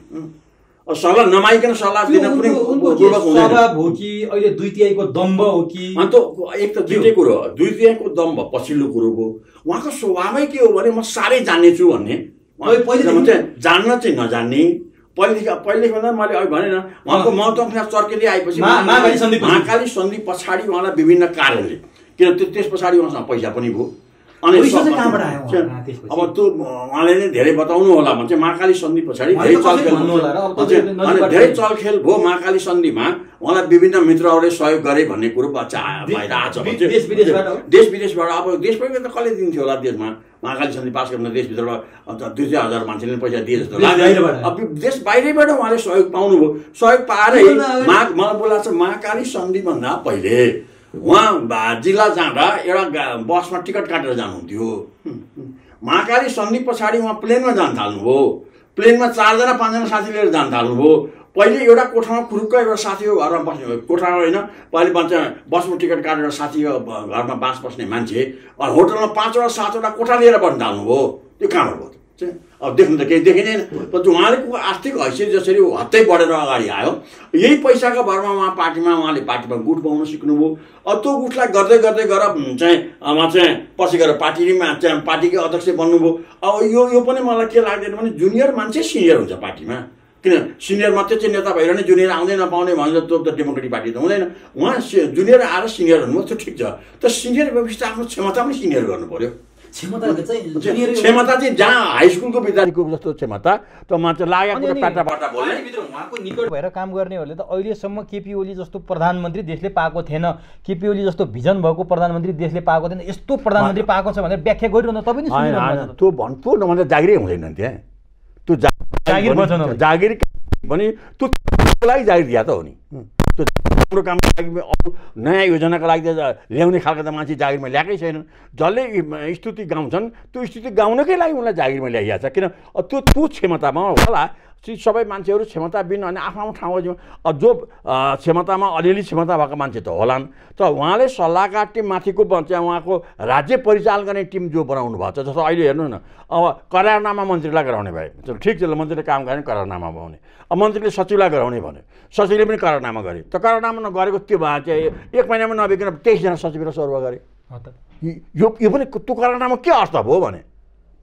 सल्लाह नमागिकन सल्लाह दिन कुनै स्वभाव हो कि अहिले दुई तिहाईको दम्भ हो कि? एक त दुईटै कुरो हो, दुई तिहाईको दम्भ पछिल्लो कुरोको, उहाँको स्वभावै के हो भने म साह्रै जान्नेछु भन्ने, जान्न चाहिँ नजान्ने, पहिलेदेखि मैले अघि भनेन उहाँको महत्वाकांक्षा चर्केली आएपछि महाकाली सन्धि पछाडि उहाँलाई विभिन्न कारणले, किन त्यो त्यस पछाडि उहाँसँग पैसा पनि भयो, अनि अब त्यो उहाँले नै धेरै बताउनु होला भन्छ महाकाली सन्धि पछाडि धेरै चलखेल अनि धेरै चलखेल भयो महाकाली सन्धिमा उहाँलाई विभिन्न मित्रहरूले सहयोग गरे भन्ने कुरो बाहिर आछ देश विदेशबाट। अब देश पनि त कसले दिन्थ्यो होला देशमा महाकाली सन्धि पास गर्न देशभित्रबाट 2-3 हजार मान्छेले पैसा दिए जस्तो लाग्यो, देश बाहिरैबाट उहाँले सहयोग पाउनुभयो। सहयोग पाएरै मलाई बोला छ महाकाली सन्धिभन्दा पहिले उहाँ जिल्ला जाँदा एउटा बसमा टिकट काटेर जानुहुन्थ्यो, महाकाली सन्धि पछाडि उहाँ प्लेनमा जान थाल्नुभयो, प्लेनमा 4-5जना साथी लिएर जान थाल्नुभयो। पहिले एउटा कोठामा खुरुक्क एउटा साथीको घरमा बस्ने, कोठामा होइन पहिले भन्छ बसमा टिकट काटेर साथीको घरमा बास बस्ने मान्छे होटलमा 5-7 कोठा लिएर बस्न थाल्नुभयो। त्यो कहाँबाट भयो? अब देख्नु त केही देखिँदैन। उहाँले आर्थिक हैसियत जसरी हत्तै बढेर अगाडि आयो, यही पैसाको भरमा उहाँले पार्टीमा गुट पाउन सिक्नुभयो। अब त्यो गुटलाई गर्दै गर्दै गएर चाहिँ पछि गएर पार्टीमा चाहिँ पार्टीकै अध्यक्ष बन्नुभयो। अब यो पनि मलाई के लाग्दैन भने जुनियर मान्छे सिनियर हुन्छ पार्टीमा, किन सिनियर मात्रै चाहिँ नेता भइरहने जुनियर आउँदै नपाउने भनेर त डेमोक्रेटिक पार्टी त हुँदैन। उहाँ जुनियर आएर सिनियर हुनुभयो त्यो ठिक छ, तर सिनियर भएपछि आफ्नो क्षमता पनि सिनियर गर्नु पऱ्यो। क्षमता चाहिँ जहाँ हाई स्कुलको विद्यार्थीको जस्तो क्षमता त मान्छे लागेको पाटाबाट बोल्ने भित्र उहाँको निकट भएर काम गर्नेहरूले त अहिलेसम्म केपी ओली जस्तो प्रधानमन्त्री देशले पाएको थिएन, केपी ओली जस्तो भिजन भएको प्रधानमन्त्री देशले पाएको थिएन, यस्तो प्रधानमन्त्री पाएको छ भनेर व्याख्या गरिरहनु तपाईँ त्यो भन्थ्यो नभन्दा जागिरै हुँदैन त्यहाँ, त्यो जागिर भने त्यो लागि जागिर दिया त हो नि, हाम्रो कामको लागि अरू नयाँ योजनाको लागि ल्याउने खालको त मान्छे जागिरमा ल्याएकै छैनन्। जसले स्तुति गाउँछन् त्यो स्तुति गाउनकै लागि उनलाई जागिरमा ल्याइएको छ, किन त्यो क्षमतामा होला। सबै मान्छेहरू क्षमता बिना अनि आफ्नो ठाउँमा जो क्षमतामा अलिअलि क्षमता भएको मान्छे त होलान्, तर उहाँले सल्लाहकार टिम माथिको उहाँको राज्य परिचालन गर्ने टिम जो बनाउनु भएको छ, जस्तो अहिले हेर्नु न अब करारनामा मन्त्रीलाई गराउने भए ठिक छ, मन्त्रीले काम गरे भने करारनामा बनाउने, अब मन्त्रीले सचिवलाई गराउने भन्यो, सचिवले पनि करारनामा गरे, त करारनामा नगरेको त्यो भए चाहिँ 1 महिनामा नबिकन 23जना सचिव र सर्व गरे, यो पनि त्यो करारनामा के अर्थ भयो भने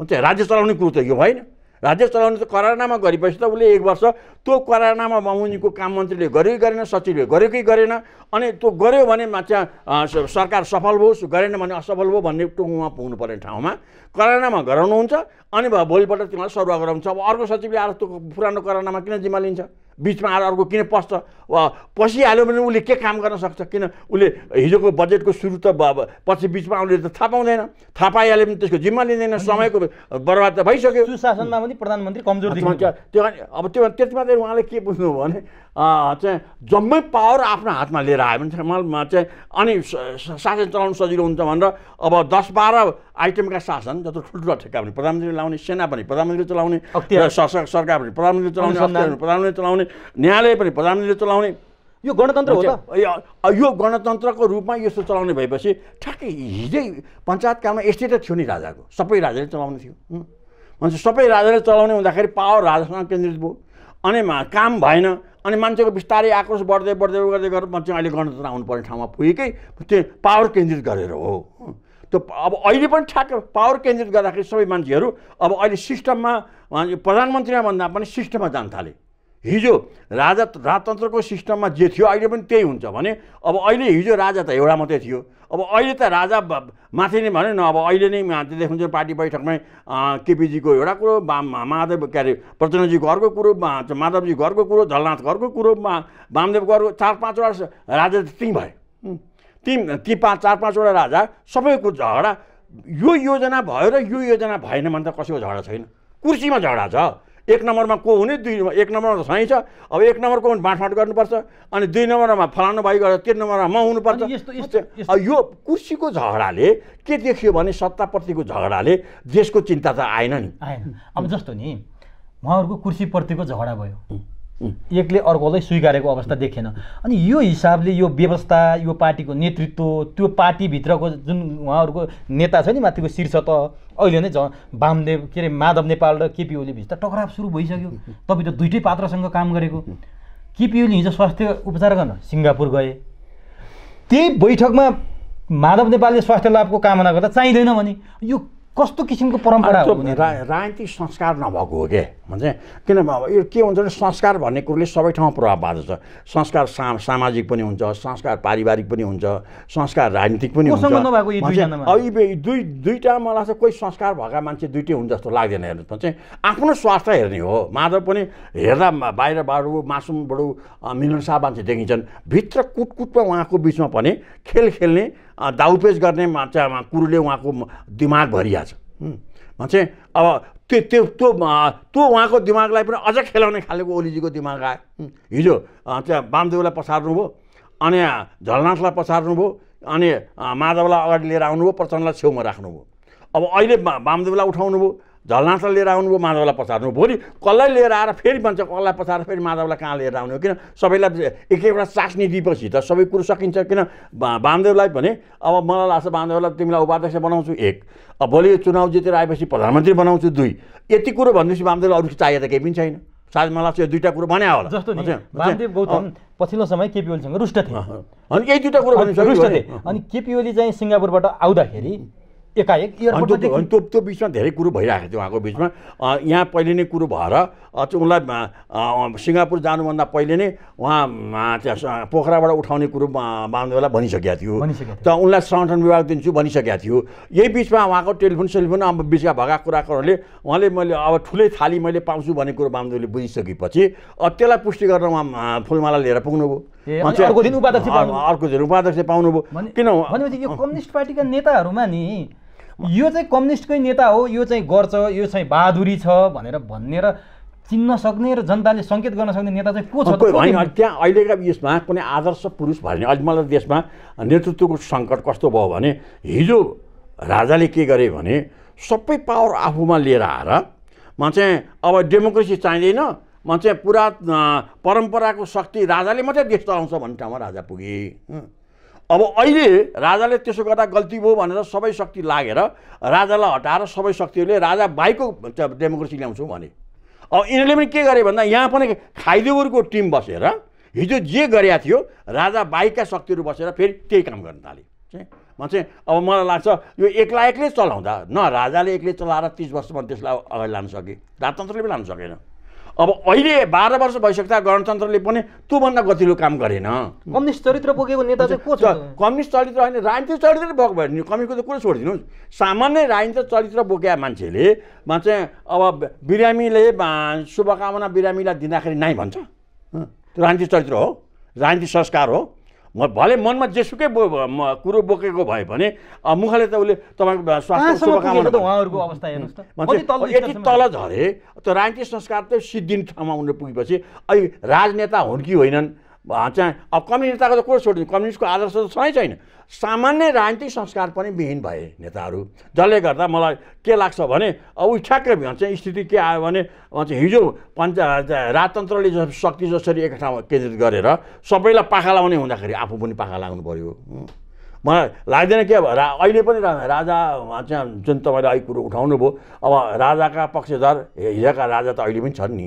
राज्य चलाउने कुरो त यो होइन। राज्य चलाउने त करारनामा गरेपछि त उसले 1 वर्ष त्यो करारनामा बमुनीको काम मन्त्रीले गरेकै गरेन, सचिवले गरेकै गरेन, अनि त्यो गर्यो भने सरकार सफल भयो, गरेन भने असफल भयो भन्ने टुङ्गोमा पुग्नु पर्ने ठाउँमा करारनामा गराउनुहुन्छ अनि भोलिपल्ट तिमीलाई सरुवा गराउँछ। अब अर्को सचिवले आएर त्यो पुरानो करारनामा किन जिम्मा लिन्छ, बिचमा आएर अर्को किन पस्छ? पसिहाल्यो भने उसले के काम गर्न सक्छ? किन उसले हिजोको बजेटको सुरु त पछि बिचमा आउने त थाहा पाउँदैन, थाहा पाइहाल्यो भने त्यसको जिम्मा लिँदैन, समयको बर्बाद त भइसक्यो। सुशासनमा पनि प्रधानमन्त्री कमजोर देखिन्छ। अब त्यो त्यति मात्रै उहाँले के बुझ्नु भने जम्मै पावर आफ्नो हातमा लिएर आयो भने चाहिँ अनि शासन चलाउन सजिलो हुन्छ भनेर अब 10-12 आइटमका शासन जस्तो ठुल्ठुला ठेक्का पनि प्रधानमन्त्रीले लाउने, सेना पनि प्रधानमन्त्रीले चलाउने, शासक सरकार पनि प्रधानमन्त्रीले चलाउने, प्रधानमन्त्रीले चलाउने, न्यायालय पनि प्रधानमन्त्रीले चलाउने। यो गणतन्त्र हो त? यो गणतन्त्रको रूपमा यस्तो चलाउने भएपछि ठ्याक्कै हिजै पञ्चायतकालमा यस्तै त थियो नि राजाको, सबै राजाले चलाउने थियो। भनेपछि सबै राजाले चलाउने हुँदाखेरि पावर राजासँग केन्द्रित भयो अनि काम भएन अनि मान्छेको बिस्तारै आक्रोश बढ्दै बढ्दै गर्दै गरेर मान्छे अहिले गणतन्त्र आउनुपर्ने ठाउँमा पुगेकै त्यो पावर केन्द्रित गरेर हो। त्यो अब अहिले पनि ठ्याक्क पावर केन्द्रित गर्दाखेरि सबै मान्छेहरू अब अहिले सिस्टममा प्रधानमन्त्रीमा भन्दा पनि सिस्टममा जान थाले। हिजो राजतन्त्रको सिस्टममा जे थियो अहिले पनि त्यही हुन्छ भने अब अहिले हिजो राजा त एउटा मात्रै थियो, अब अहिले त राजा माथि नै भने न अब अहिले नै माथि देख्नुहुन्छ पार्टी बैठकमै केपीजीको एउटा कुरो, माधव के अरे प्रचण्डजीको अर्को कुरो, माधवजीको अर्को कुरो, झलनाथ घरको कुरो, वामदेवको अर्को, 4-5 वटा राजा त्यहीँ भए। ती 4-5 वटा राजा सबैको झगडा यो योजना भयो र यो योजना भएन भने त कसैको झगडा छैन, कुर्सीमा झगडा छ। 1 नम्बरमा को हुने, 1 नम्बरमा सही छ, अब 1 नम्बरको पनि बाँडफाँड गर्नुपर्छ अनि 2 नम्बरमा फलानु भाइ गरेर 3 नम्बरमा म हुनुपर्छ। यो कुर्सीको झगडाले के देखियो भने सत्ताप्रतिको झगडाले देशको चिन्ता त आएन नि, आएन। अब जस्तो नि उहाँहरूको कुर्सीप्रतिको झगडा भयो, एकले अर्कोलाई स्वीकारेको अवस्था देखेन अनि यो हिसाबले यो व्यवस्था, यो पार्टीको नेतृत्व, त्यो पार्टीभित्रको जुन उहाँहरूको नेता छ नि माथिको शीर्ष त अहिले नै वामदेव के अरे माधव नेपाल र केपी ओली भित्र टकराव सुरु भइसक्यो। तपाईँ त दुईटै पात्रसँग काम गरेको, केपी ओली हिजो स्वास्थ्य उपचार गर्न सिङ्गापुर गए, त्यही बैठकमा माधव नेपालले स्वास्थ्य लाभको कामना गर्दा चाहिँदैन भने यो कस्तो किसिमको परम्परा हो? राजनीतिक संस्कार नभएको हो के भन्छ, किनभने अब यो के हुन्छ भने संस्कार भन्ने कुरोले सबै ठाउँमा प्रभाव पार्दछ। संस्कार सामाजिक पनि हुन्छ, संस्कार पारिवारिक पनि हुन्छ, संस्कार राजनीतिक पनि हुन्छ। अब दुईटा मलाई लाग्छ कोही संस्कार भएका मान्छे दुईटै हुन्छ जस्तो लाग्दैन। हेर्नुहोस् भन्छ आफ्नो स्वास्थ्य हेर्ने हो, माधव पनि हेर्दा बाहिरबाट मासुमबाट मिलनसार मान्छे देखिन्छन्, भित्र कुटकुटमा उहाँको बिचमा पनि खेल खेल्ने दाउपेच गर्ने कुरोले उहाँको दिमाग भरिया छ। भन्छ अब त्यो उहाँको दिमागलाई पनि अझ खेलाउने खालको ओलीजीको दिमाग आयो। हिजो वामदेवलाई पछार्नुभयो अनि झलनाथलाई पछार्नुभयो अनि माधवलाई अगाडि लिएर आउनुभयो, प्रचण्डलाई छेउमा राख्नुभयो। अब अहिले वामदेवलाई उठाउनुभयो, झलनाथलाई लिएर आउनुभयो, माधवलाई पछार्नु, भोलि कसलाई लिएर आएर फेरि भन्छ कसलाई पछाएर फेरि माधवलाई कहाँ लिएर आउने हो, किन सबैलाई एक-एकवटा चास्नी दिएपछि त सबै कुरो सकिन्छ। किन वामदेवलाई भने अब मलाई लाग्छ वामदेवलाई तिमीलाई उपाध्यक्ष बनाउँछु 1, अब भोलि चुनाव जितेर आएपछि प्रधानमन्त्री बनाउँछु 2, यति कुरो भनेपछि वामदेवलाई अरू चाहिए त केही पनि छैन। सायद मलाई लाग्छ यो दुईटा कुरो भन्या होला। जस्तो नि वामदेव गौतम पछिल्लो समय केपी ओलीसँग रुष्ट थिए अनि यही दुईटा कुरो भनेपछि रुष्ट थिए अनि केपी ओली चाहिँ सिङ्गापुरबाट आउँदाखेरि एकाएक त्यो बिचमा धेरै कुरो भइरहेको थियो उहाँको बिचमा। यहाँ पहिले नै कुरो भएर उनलाई सिङ्गापुर जानुभन्दा पहिले नै उहाँ त्यहाँ पोखराबाट उठाउने कुरो बान्धवलाई भनिसकेको थियो, त उनलाई संगठन विभाग दिन्छु भनिसकेको थियो। यही बिचमा उहाँको टेलिफोन अब बिचका भएका कुराहरूले उहाँले मैले अब ठुलै थाली मैले पाउँछु भन्ने कुरो बान्धवले बुझिसकेपछि त्यसलाई पुष्टि गर्न उहाँ फुलमाला लिएर पुग्नुभयो, अर्को दिन उपाध्यक्ष पाउनुभयो। किन भनेपछि यो कम्युनिस्ट पार्टीका नेताहरूमा नि यो चाहिँ कम्युनिस्टकै नेता हो, यो चाहिँ गर्छ, यो चाहिँ बहादुरी छ भनेर भनेर चिन्न सक्ने र जनताले सङ्केत गर्न सक्ने नेता चाहिँ को छ? त्यहाँ अहिलेका यसमा कुनै आदर्श पुरुष भन्ने अहिले मलाई देशमा नेतृत्वको सङ्कट कस्तो भयो भने हिजो राजाले के गरे भने सबै पावर आफूमा लिएर आएर म चाहिँ अब डेमोक्रेसी चाहिँदैन, म चाहिँ पुरा परम्पराको शक्ति राजाले मात्रै देश चलाउँछ भन्ने ठाउँमा राजा पुगे। अब अहिले राजाले त्यसो गर्दा गल्ती भयो भनेर सबै शक्ति लागेर राजालाई हटाएर सबै शक्तिहरूले राजा बाइको डेमोक्रेसी ल्याउँछौँ भने अब यिनीहरूले पनि के गरे भन्दा यहाँ पनि खाइदेवरको टिम बसेर हिजो जे गरेको थियो राजा बाइकका शक्तिहरू बसेर फेरि त्यही काम गर्न थाले। चाहिँ अब मलाई लाग्छ यो एक्लै चलाउँदा न राजाले एक्लै चलाएर 30 वर्षमा त्यसलाई अगाडि लान सके, राजतन्त्रले पनि लान सकेन। अब अहिले 12 वर्ष भइसक्दा गणतन्त्रले पनि त्योभन्दा गतिलो काम गरेन। कम्युनिस्ट चरित्र बोकेको नेता चाहिँ को छ? कम्युनिस्ट चरित्र होइन, राजनीतिक चरित्र बोकेको भयो नि, कमीको त कुरो छोडिदिनुहोस्। सामान्य राजनीतिक चरित्र बोकेका मान्छेले चाहिँ अब बिरामीले शुभकामना बिरामीलाई दिँदाखेरि नाइ भन्छ, त्यो राजनीतिक चरित्र हो, राजनीतिक संस्कार हो। भले मनमा जेसुकै कुरो बोकेको भए भने मुखले त उसले तपाईँको स्वास्थ्य शुभकामना त उहाँहरुको अवस्था हेर्नुस् त यति तल झरे त राजनीतिक संस्कार त सिद्धिने ठाउँमा उनी पुगेपछि अहिले राजनेता हुन् कि होइनन् चाहिँ अब कम्युनिस्टको त को छोड्नु कम्युनिस्टको आदर्श त सही छैन। सामान्य राजनीतिक संस्कार पनि विहीन भए नेताहरू, जसले गर्दा मलाई के लाग्छ भने अब ठ्याक्कै भन्छ स्थिति के आयो भने हिजो राजतन्त्रले शक्ति जसरी एक ठाउँमा केन्द्रित गरेर सबैलाई पाखा लाउने हुँदाखेरि आफू पनि पाखा लाग्नु पर्यो। मलाई लाग्दैन के अहिले पनि राजा जुन तपाईँले अहिले कुरो उठाउनु भयो, अब राजाका पक्षधर हिजोका राजा त अहिले पनि छन् नि।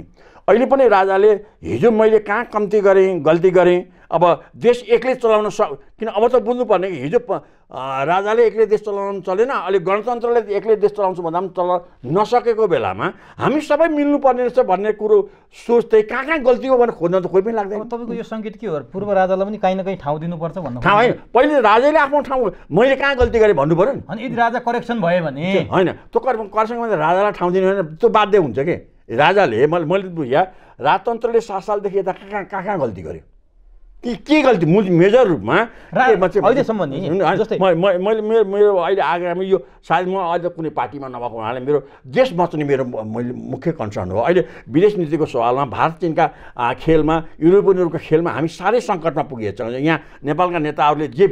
अहिले पनि राजाले हिजो मैले कहाँ कम्ती गरेँ गल्ती गरेँ, अब देश एक्लै चलाउन किन अब त बुझ्नुपर्ने कि हिजो राजाले एक्लै देश चलाउन चलेन, अहिले गणतन्त्रले एक्लै देश चलाउँछु भन्दा पनि चला नसकेको बेलामा हामी सबै मिल्नुपर्ने रहेछ भन्ने कुरो सोच्दै कहाँ कहाँ गल्ती हो भनेर खोज्न त कोही पनि लाग्दैन। तपाईँको यो सङ्केत के हो? पूर्व राजालाई पनि काहीँ न काहीँ ठाउँ दिनुपर्छ भन्नु ठाउँ होइन, पहिले राजाले आफ्नो ठाउँ मैले कहाँ गल्ती गरेँ भन्नु पऱ्यो नि। अनि यदि राजा करेक्सन भयो भने होइन त्यो करेक्सन भन्दा राजालाई ठाउँ दिने होइन, त्यो बाध्य हुन्छ कि राजाले। मैले बुझ्या राजतन्त्रले 7 सालदेखि यता कहाँ गल्ती गर्यो के गल्ती मेजर रूपमा अहिलेसम्म नि। जस्तै मैले मेरो अहिले आगामी यो सायद म अहिले कुनै पार्टीमा नभएको हुनाले मेरो देश बच्ने मेरो मैले मुख्य कन्सर्न हो। अहिले विदेश नीतिको सवालमा भारत चीनका खेलमा युरोपियनहरूको खेलमा हामी साह्रै सङ्कटमा पुगेका छौँ। यहाँ नेपालका नेताहरूले जे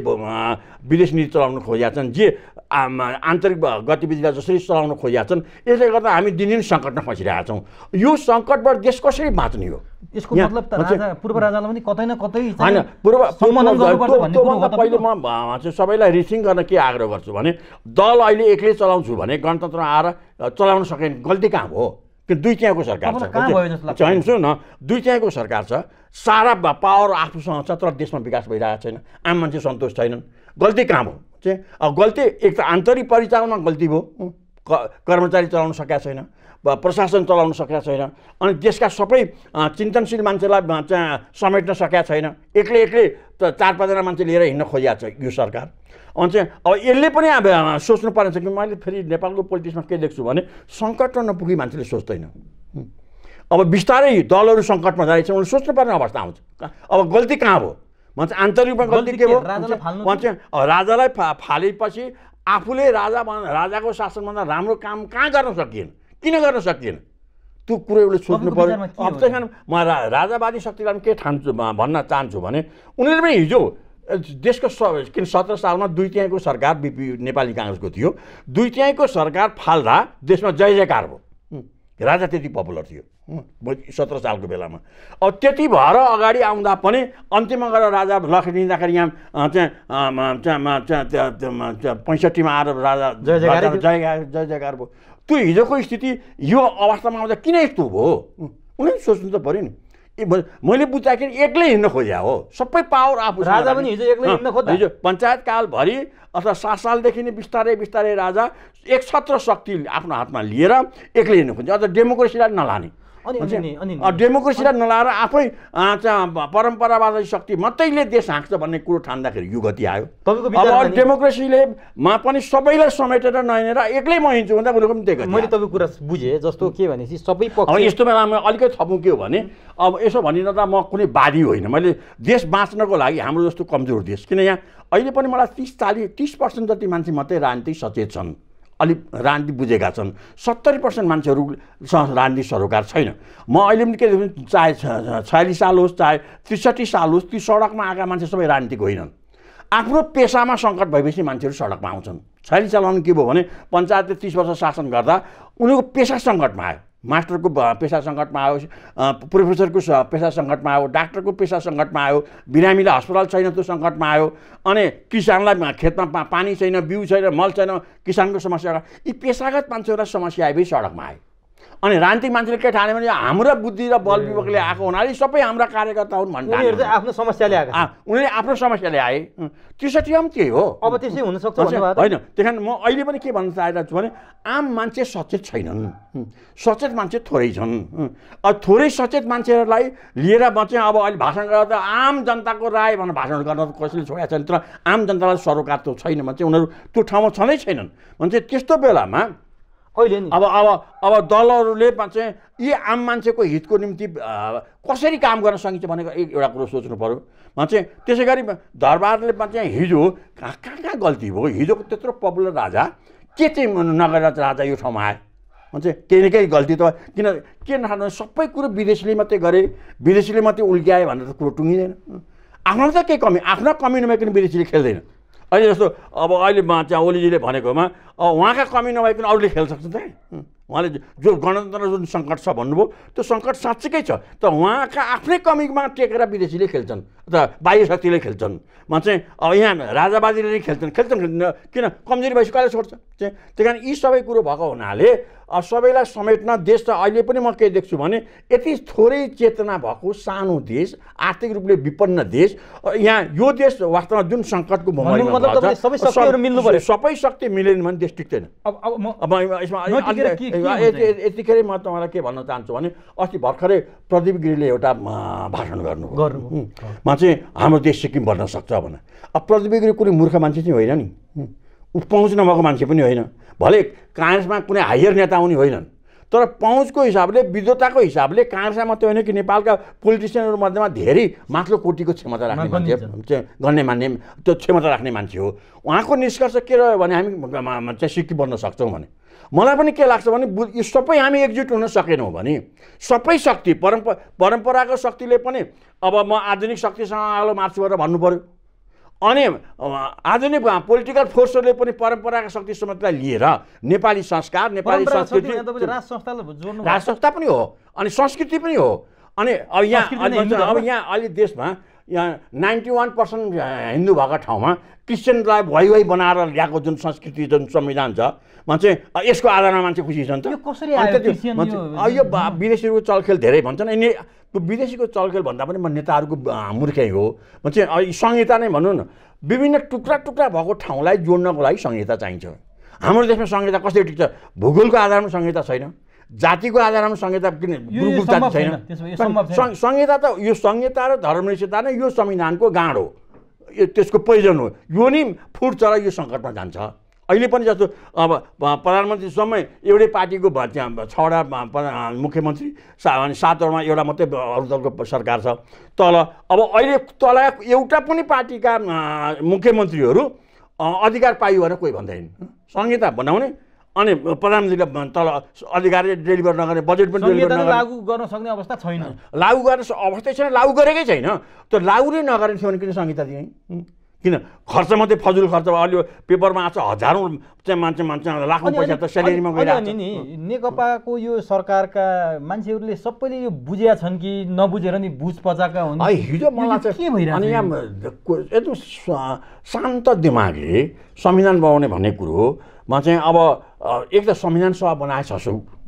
विदेश नीति चलाउन खोजेका छन्, जे आन्तरिक गतिविधिलाई जसरी चलाउन खोजेका छन्, यसले गर्दा हामी दिनदिन सङ्कटमा फसिरहेका छौँ। यो सङ्कटबाट देश कसरी बाँच्ने हो? यसको मतलब त राजा पूर्व राजालाई पनि कतै न कतै हैन पहिले म सबैलाई रिथिङ गर्न के आग्रह गर्छु भने दल अहिले एक्लै चलाउँछु भने गणतन्त्र आएर चलाउन सकेन गल्ती कहाँ हो? त्यो दुई च्यायको सरकार छ हैन, सुन न दुई च्यायको सरकार छ, सारा पावर आफूसँग छ तर देशमा विकास भइरहेको छैन, आम मान्छे सन्तोष छैनन्, गल्ती कहाँ हो? अब गल्ती एक त आन्तरिक परिचालनमा गल्ती भयो, कर्मचारी चलाउन सकेका छैन, प्रशासन चलाउन सकेका छैन, अनि देशका सबै चिन्तनशील मान्छेलाई समेट्न सकेका छैन, एक्लै एक्लै त 4-5जना मान्छे लिएर हिँड्न खोजिएको छ यो सरकार। अनि चाहिँ अब यसले पनि सोच्नुपर्ने छ कि मैले फेरि नेपालको पोलिटिक्समा के देख्छु भने सङ्कटमा नपुगी मान्छेले सोच्दैन, अब बिस्तारै दलहरू सङ्कटमा जाँदैछ उनीहरूले सोच्नुपर्ने अवस्था आउँछ। अब गल्ती कहाँ भयो? आन्तरिक रूपमा गल्ती के भयो? राजालाई फालेपछि आफूले राजाको शासनभन्दा राम्रो काम कहाँ गर्न सकिएन, किन गर्न सकिएन, त्यो कुरो उसले सोच्नु पर्यो। अब त्यहाँ म राजावादी शक्तिलाई पनि के ठान्छु भन्न चाहन्छु भने उनीहरूले पनि हिजो देशको 17 सालमा 2/3 सरकार बीपी नेपाली काङ्ग्रेसको थियो, 2/3 सरकार फाल्दा देशमा जय जयकार भयो, राजा त्यति पपुलर थियो 17 सालको बेलामा। अब त्यति भएर अगाडि आउँदा पनि अन्तिममा गएर राजा लखिँदाखेरि यहाँ चाहिँ 65मा आएर राजा जय जयकार भयो। त्यो हिजोको स्थिति यो अवस्थामा आउँदा किन यस्तो भयो? उनीहरूले सोच्नु त पऱ्यो नि। मैले बुझ्दाखेरि एक्लै हिँड्न खोज्या हो, सबै पावर आफू राजा पनि हिजो एक्लै हिँड्न खोज्दा हिजो पञ्चायतकालभरि अथवा 7 सालदेखि नै बिस्तारै बिस्तारै राजा एक छत्र शक्ति आफ्नो हातमा लिएर एक्लै हिँड्न खोज्छ, अथवा डेमोक्रेसीलाई नलाने, डेमोक्रेसीलाई नलाएर आफै परम्परावादी शक्ति मात्रैले देश हाँक्छ भन्ने कुरो ठान्दाखेरि यो गति आयो। अब डेमोक्रेसीले मा पनि सबैलाई समेटेर नहिँडेर एक्लै म हिँड्छु भन्दा उनीहरूको पनि त्यही। मैले तपाईँको कुरा बुझेँ। जस्तो के भनेपछि सबै पक्ष यस्तो बेला म अलिकति थपौँ के हो भने अब यसो भनिरहँदा म कुनै बाधी होइन, मैले देश बाँच्नको लागि हाम्रो जस्तो कमजोर देश, किन यहाँ अहिले पनि मलाई 30% जति मान्छे मात्रै राजनीति सचेत छन्, अलिक राजनीति बुझेका छन्, 70% मान्छेहरूसँग राजनीति सरोकार छैन। म अहिले पनि के देख्छु, चाहे 46 साल होस् चाहे 63 साल होस्, ती सडकमा आएका मान्छे सबै राजनीतिक होइनन्, आफ्नो पेसामा सङ्कट भएपछि मान्छेहरू सडकमा आउँछन्। 46 सालमा के भयो भने पञ्चायतले 30 वर्ष शासन गर्दा उनीहरूको पेसा सङ्कटमा आयो, मास्टरको पेसा सङ्कटमा आयो, प्रोफेसरको पेसा सङ्कटमा आयो, डाक्टरको पेसा सङ्कटमा आयो, बिरामीलाई अस्पताल छैन त्यो सङ्कटमा आयो, अनि किसानलाई खेतमा पानी छैन, बिउ छैन, मल छैन, किसानको समस्या। यी पेसागत मान्छेहरूलाई समस्या आएपछि सडकमा आयो। अनि राजनीतिक मान्छेले के ठान्यो भने हाम्रा बुद्धि र बल विवेकले आएको हुनाले सबै हाम्रा कार्यकर्ता हुन् भन्ने आफ्नो समस्या ल्याए, उनीहरूले आफ्नो समस्या ल्याए। 63 पनि त्यही हो। अब त्यसै हुनसक्छ होइन? त्यही कारण म अहिले पनि के भन्न चाहेको छु भने आम मान्छे सचेत छैनन्, सचेत मान्छे थोरै छन्। अब थोरै सचेत मान्छेहरूलाई लिएर बचे अब अहिले भाषण गर्दा आम जनताको राय भनेर भाषण गर्न कसैले छोडेको छैन, तर आम जनतालाई सरोकार त छैन भने उनीहरू त्यो ठाउँमा छँदै छैनन्। भने त्यस्तो बेलामा कहिले नि अब दलहरुले चाहिँ यी आम मान्छेको हितको निम्ति कसरी काम गर्न सकिन्छ भनेको एउटा कुरा सोच्नु पर्यो। चाहिँ त्यसैगरी दरबारले चाहिँ हिजो कहाँ गल्ती भयो, हिजोको त्यत्रो पपुलर राजा के चाहिँ नगरेर राजा यो ठाउँमा आए? चाहिँ केही न केही गल्ती त किन के नठान्नु, सबै कुरो विदेशीले मात्रै गरे, विदेशीले मात्रै उल्क्याए भनेर कुरो टुङ्गिँदैन। आफ्नो त के कमी, आफ्नो कमी नभइकन विदेशीले खेल्दैन। अहिले जस्तो अब अहिले चाहिँ ओलीजीले भनेकोमा उहाँका कमी नभइकन अरूले खेल्न सक्छ त? उहाँले जो गणतन्त्र जुन सङ्कट छ भन्नुभयो त्यो सङ्कट साँच्चीकै छ, तर उहाँका आफ्नै कमीमा टेकेर विदेशीले खेल्छन् अथवा बाह्य शक्तिले खेल्छन्। चाहिँ अब यहाँ राजाबाजीले नै खेल्छन् किन, कमजोरी भएपछि कसले छोड्छ? चाहिँ त्यही कारण यी सबै कुरो भएको हुनाले सबैलाई समेट्न देश त अहिले पनि म के देख्छु भने यति थोरै चेतना भएको सानो देश, आर्थिक रूपले विपन्न देश, यहाँ यो देश वास्तवमा जुन सङ्कटको भूमिका सबै शक्ति मिलेन भने देश टिक्दैन। अब यसमा यतिखेर म तपाईँलाई के भन्न चाहन्छु भने अस्ति भर्खरै प्रदीप गिरीले एउटा भाषण गर्नुभयो, चाहिँ हाम्रो देश सिक्किम बन्न सक्छ भने। अब प्रदीप गिरी कुनै मूर्ख मान्छे चाहिँ होइन नि, ऊ पहुँच नभएको मान्छे पनि होइन, भले काङ्ग्रेसमा कुनै हायर नेता उनी होइनन्, तर पहुँचको हिसाबले विद्वताको हिसाबले काङ्ग्रेसमा मात्रै होइन कि नेपालका पोलिटिसियनहरू मध्येमा धेरै माथिल्लो कोटीको क्षमता राख्ने मान्छे, गन्ने मान्ने त्यो क्षमता राख्ने मान्छे हो। उहाँको निष्कर्ष के रह्यो भने हामी चाहिँ सिक्किम बन्न सक्छौँ भने। मलाई पनि के लाग्छ भने यो सबै हामी एकजुट हुन सकेनौँ भने सबै शक्ति परम्पराको शक्तिले पनि अब म आधुनिक शक्तिसँग आलो मार्छु भनेर भन्नु पऱ्यो, अनि आधुनिक पोलिटिकल फोर्सहरूले पनि परम्पराको शक्ति समेतलाई लिएर नेपाली संस्कार नेपाली संस्कृति राज संस्था पनि हो अनि संस्कृति पनि हो। अनि अब यहाँ अहिले देशमा यहाँ 91% हिन्दू भएको ठाउँमा क्रिस्चियनलाई भइवै बनाएर ल्याएको जुन संस्कृति जुन संविधान छ चाहिँ यसको आधारमा मान्छे खुसी छन् त। यो विदेशीहरूको चलखेल धेरै भन्छन्, यिनी विदेशीको चलखेल भन्दा पनि म नेताहरूको मूर्खै हो। चाहिँ संहिता नै भनौँ न, विभिन्न टुक्रा टुक्रा भएको ठाउँलाई जोड्नको लागि संहिता चाहिन्छ। हाम्रो देशमा संहिता कसरी टिक्छ? भूगोलको आधारमा संहिता छैन, जातिको आधारमा संहिता, किन गुरुकुल जाति छैन। संहिता त यो संहिता र धर्मनिष्ठता नै यो संविधानको गाँड हो, यो त्यसको पहिरन हो, यो नि फुट्छ र यो सङ्कटमा जान्छ। अहिले पनि जस्तो अब प्रधानमन्त्री समय एउटै पार्टीको त्यहाँ 6वटा मुख्यमन्त्री 7वटामा एउटा मात्रै अरू दलको सरकार छ तल। अब अहिले तल एउटा पनि पार्टीका मुख्यमन्त्रीहरू अधिकार पाइयो भनेर कोही भन्दैन। संहिता बनाउने अनि प्रधानमन्त्रीले तल अधिकारले डेलिभर नगर्ने, बजेट पनि डेलिभर नगर्ने, लागू गर्न सक्ने अवस्था छैन, लागू गर्ने अवस्था छैन, लागू गरेकै छैन। त्यो लागू नै नगर्ने थियो भने किन संहिता दिए? किन खर्च मात्रै फजुल खर्च? अहिले पेपरमा आएको हजारौँ चाहिँ मान्छे मान्छे लाखौँ पैसा त स्यालेरीमा गइरहेको छ। नेकपाको यो सरकारका मान्छेहरूले सबैले यो बुझेका छन् कि नबुझेर नि बुझ पचाएका हुन्? हिजो मलाई के भइरहेको अनि यहाँ एकदम शान्त दिमागले संविधान बनाउने भन्ने कुरो म चाहिँ अब एक त संविधान सभा बनाए 600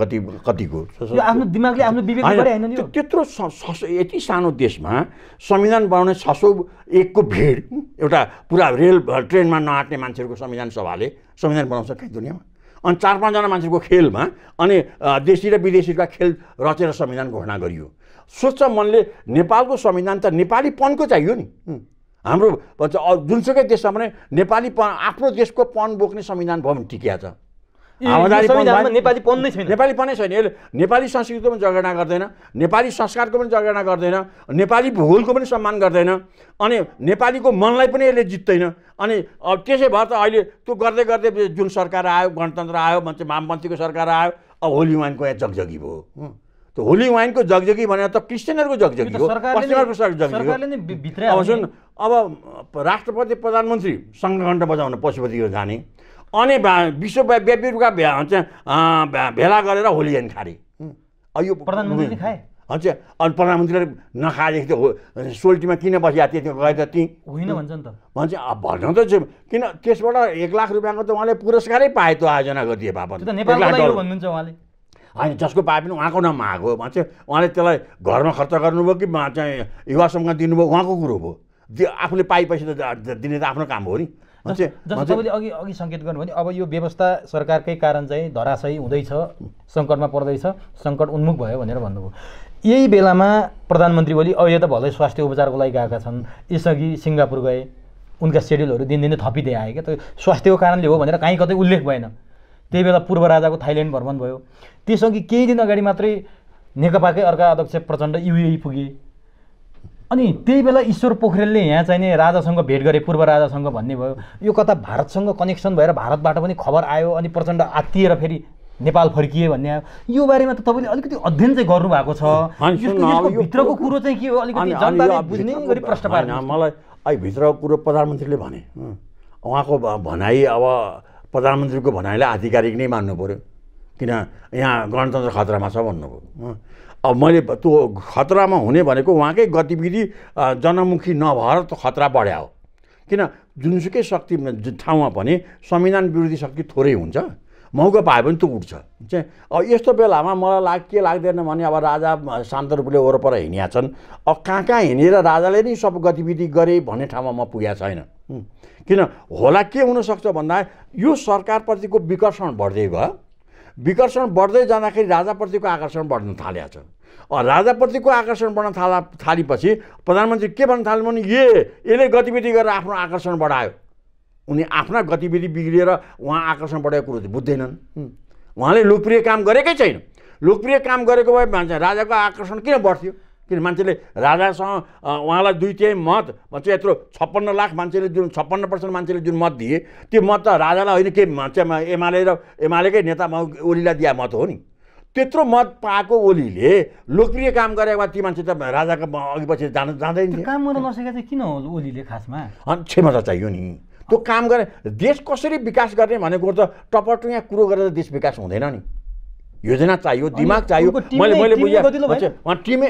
कतिको आफ्नो दिमागले आफ्नो विवेकले गरे हैन नि? त्यत्रो यति सानो देशमा संविधान बनाउने 601 को भिड एउटा पुरा रेल ट्रेनमा नआट्ने मान्छेहरूको संविधान सभाले संविधान बनाउँछ कहीँ दुनियाँमा? अनि 4-5 जना मान्छेको खेलमा अनि देशी र विदेशीका खेल रचेर संविधान घोषणा गरियो। स्वच्छ मनले नेपालको संविधान त नेपालीपनको चाहियो नि, हाम्रो जुनसुकै देशमा भने नेपालीपन आफ्नो देशको पन बोक्ने संविधान भयो भने टिकिया छ। नेपालीपनै छैन, यसले नेपाली संस्कृतिको पनि जगेडा गर्दैन, नेपाली संस्कारको पनि जगेडा गर्दैन, नेपाली भूगोलको पनि सम्मान गर्दैन, अनि नेपालीको मनलाई पनि यसले जित्दैन। अनि अब त्यसै भएर त अहिले त्यो गर्दै गर्दै जुन सरकार आयो, गणतन्त्र आयो, वामपन्थीको सरकार आयो, अब होली वाइनको यहाँ जगजगी भयो। त्यो होली वाइनको जगजगी भनेर त क्रिस्चियनहरूको जगजगी हो, पश्चिमहरूको जगजगी। अब सुन, अब राष्ट्रपति प्रधानमन्त्री सङ्घकण्ठ बजाउन पशुपतिको जाने, अनि विश्वव्यापी रूपका भेला गरेर होली ऐन खाने, यो प्रधानमन्त्रीले खाए। अच्छा, अनि प्रधानमन्त्रीले नखाएदेखि त सोल्टीमा किन बसिया त्यति गए त ती होइन भन्छ नि त? भन्छ भन्नु त किन त्यसबाट 1 लाख रुपियाँको त उहाँले पुरस्कारै पाए त्यो आयोजना गरिदिए बापत भन्नुहुन्छ उहाँले? होइन, जसको पाए पनि उहाँको नाममा आएको। भन्छ उहाँले त्यसलाई घरमा खर्च गर्नुभयो कि चाहिँ युवासम्म दिनुभयो उहाँको कुरो हो, आफूले पाए पैसा त दिने त आफ्नो काम हो नि। जस्तो तपाईँले अघि सङ्केत गर्नुभयो नि, अब यो व्यवस्था सरकारकै कारण चाहिँ धराशयी हुँदैछ, सङ्कटमा पर्दैछ, सङ्कट उन्मुख भयो भनेर भन्नुभयो। यही बेलामा प्रधानमन्त्री ओली अहिले त भलै स्वास्थ्य उपचारको लागि गएका छन्, यसअघि सिङ्गापुर गए, उनका सेड्युलहरू दिनदिनै थपिँदै आए क्या, त्यो स्वास्थ्यको कारणले हो भनेर काहीँ कतै उल्लेख भएन। त्यही बेला पूर्व राजाको थाइल्याण्ड भ्रमण भयो। त्यसअघि केही दिन अगाडि मात्रै नेकपाकै अर्का अध्यक्ष प्रचण्ड युएई पुगे। अनि त्यही बेला ईश्वर पोखरेलले यहाँ चाहिँ राजासँग भेट गरे, पूर्व राजासँग भन्ने भयो। यो कता भारतसँग कनेक्सन भएर भारतबाट पनि खबर आयो, अनि प्रचण्ड आत्तिएर फेरि नेपाल फर्किए भन्ने आयो। यो बारेमा त तपाईले अलिकति अध्ययन चाहिँ गर्नु भएको छ, यो भित्रको कुरो चाहिँ के हो अलिकति जनताले बुझ्ने गरी प्रश्न पार्नु। मलाई अहिले भित्रको कुरो प्रधानमन्त्रीले भने, उहाँको भनाइ अब प्रधानमन्त्रीको भनाइलाई आधिकारिक नै मान्नु पर्यो, किन यहाँ गणतन्त्र खतरामा छ भन्नुभयो। अब मैले त्यो खतरामा हुने भनेको उहाँकै गतिविधि जनमुखी नभएर त खतरा बढ्या हो, किन जुनसुकै शक्ति ठाउँमा पनि संविधान विरोधी शक्ति थोरै हुन्छ, मौका पाए पनि त्यो उठ्छ। अब यस्तो बेलामा मलाई के लाग्दैन भने अब राजा शान्त रूपले वरपर हिँडिया छन्, अब कहाँ कहाँ हिँडेर राजाले नै सब गतिविधि गरे भन्ने ठाउँमा म पुगेको छैन। किन होला के हुनसक्छ भन्दा यो सरकारप्रतिको विकर्षण बढ्दै गयो, विकर्षण बढ्दै जाँदाखेरि राजाप्रतिको आकर्षण बढ्न थालेको छ। राजाप्रतिको आकर्षण बढ्न थालेपछि प्रधानमन्त्री के भन्न थाल्यो भने यसले गतिविधि गरेर आफ्नो आकर्षण बढायो। उनी आफ्ना गतिविधि बिग्रिएर उहाँ आकर्षण बढाएको कुरो चाहिँ बुझ्दैनन्। उहाँले लोकप्रिय काम गरेकै छैन, लोकप्रिय काम गरेको भए मान्छे राजाको आकर्षण किन बढ्थ्यो? किन मान्छेले राजासँग उहाँलाई 2/3 मत भन्छ, यत्रो 56 लाख मान्छेले जुन 56% मान्छेले जुन मत दिए त्यो मत त राजालाई होइन, के भन्छ एमाले र एमालेकै नेता ओलीलाई दिए मत हो नि। त्यत्रो मत पाएको ओलीले लोकप्रिय काम गरेको भए ती मान्छे त राजाको अघि पछि जाँदैन। काम गर्न नसकेको चाहिँ किन हो ओलीले? खासमा क्षमता चाहियो नि, त्यो काम गरे देश कसरी विकास गर्ने भनेको त टपट यहाँ कुरो गरेर देश विकास हुँदैन नि, योजना चाहियो, दिमाग चाहियो। मैले बुझेँ उहाँ टिम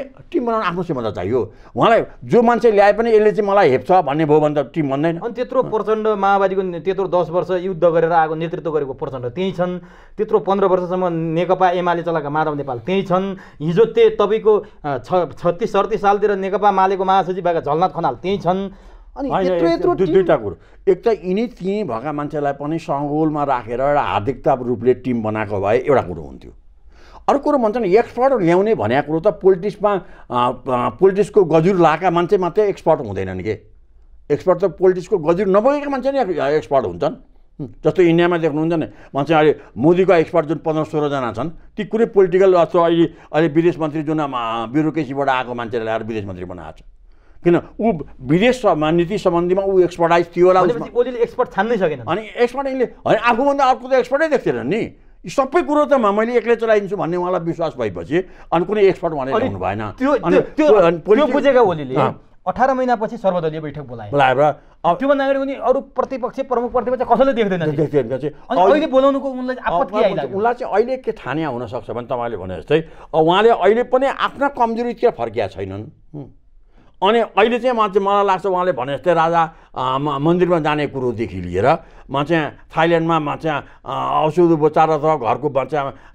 बनाउनु आफ्नो क्षमता चाहियो। उहाँलाई जो मान्छे ल्याए पनि यसले चाहिँ मलाई हेप्छ भन्ने भयो भने त टिम भन्दैन। अनि त्यत्रो प्रचण्ड माओवादीको त्यत्रो 10 वर्ष युद्ध गरेर आएको नेतृत्व गरेको प्रचण्ड त्यहीँ छन्, त्यत्रो 15 वर्षसम्म नेकपा एमाले चलाएका माधव नेपाल त्यहीँ छन्, हिजो तपाईँको 36-37 सालतिर नेकपा मालेको महासचिव भएका झलनाथ खनाल त्यहीँ छन्। अनि दुईवटा कुरो, एक त यिनी त्यहीँ भएका मान्छेलाई पनि सङ्गोलमा राखेर हार्दिकता रूपले टिम बनाएको भए एउटा कुरो हुन्थ्यो। अर्को कुरो भन्छन् एक्सपर्ट ल्याउने भनेको कुरो त पोलिटिक्समा पोलिटिक्सको गजुर लाएका मान्छे मात्रै एक्सपर्ट हुँदैनन् के, एक्सपर्ट त पोलिटिक्सको गजुर नबोकेका मान्छे नै एक्सपर्ट हुन्छन्। जस्तो इन्डियामा देख्नुहुन्छ नि मान्छे अहिले मोदीको एक्सपर्ट जुन 15-16 जना छन्, ती कुनै पोलिटिकल अथवा अहिले विदेश मन्त्री जुन ब्युरोक्रेसीबाट आएको मान्छेलाई ल्याएर विदेश मन्त्री बनाएको छ, किन ऊ विदेश नीति सम्बन्धीमा ऊ एक्सपर्टाइज थियो होला। ओलीले एक्सपर्ट छान्नै सकेन, अनि एक्सपर्टले होइन आफूभन्दा अर्को त एक्सपर्टै देख्थेनन् नि। सबै कुरो त मैले एक्लै चलाइदिन्छु भन्ने उहाँलाई विश्वास भएपछि अनि कुनै एक्सपर्ट उहाँले ल्याउनु भएन। त्यो बुझेका ओलीले 18 महिनापछि सर्वदलीय बैठक बोलाएर त्योभन्दा अगाडि उनी अरू प्रतिपक्ष प्रमुख प्रतिपक्ष कसैले देख्दैन, अहिले बोलाउनुको उनलाई आपत्ति आइरहेको। उनलाई चाहिँ अहिले के ठान्या हुनसक्छ भने तपाईँले भने जस्तै उहाँले अहिले पनि आफ्ना कमजोरीतिर फर्किया छैनन्। अनि अहिले चाहिँ मलाई लाग्छ उहाँले भने जस्तै राजा मन्दिरमा जाने कुरोदेखि लिएर थाइल्यान्डमा औषध उपचार अथवा घरको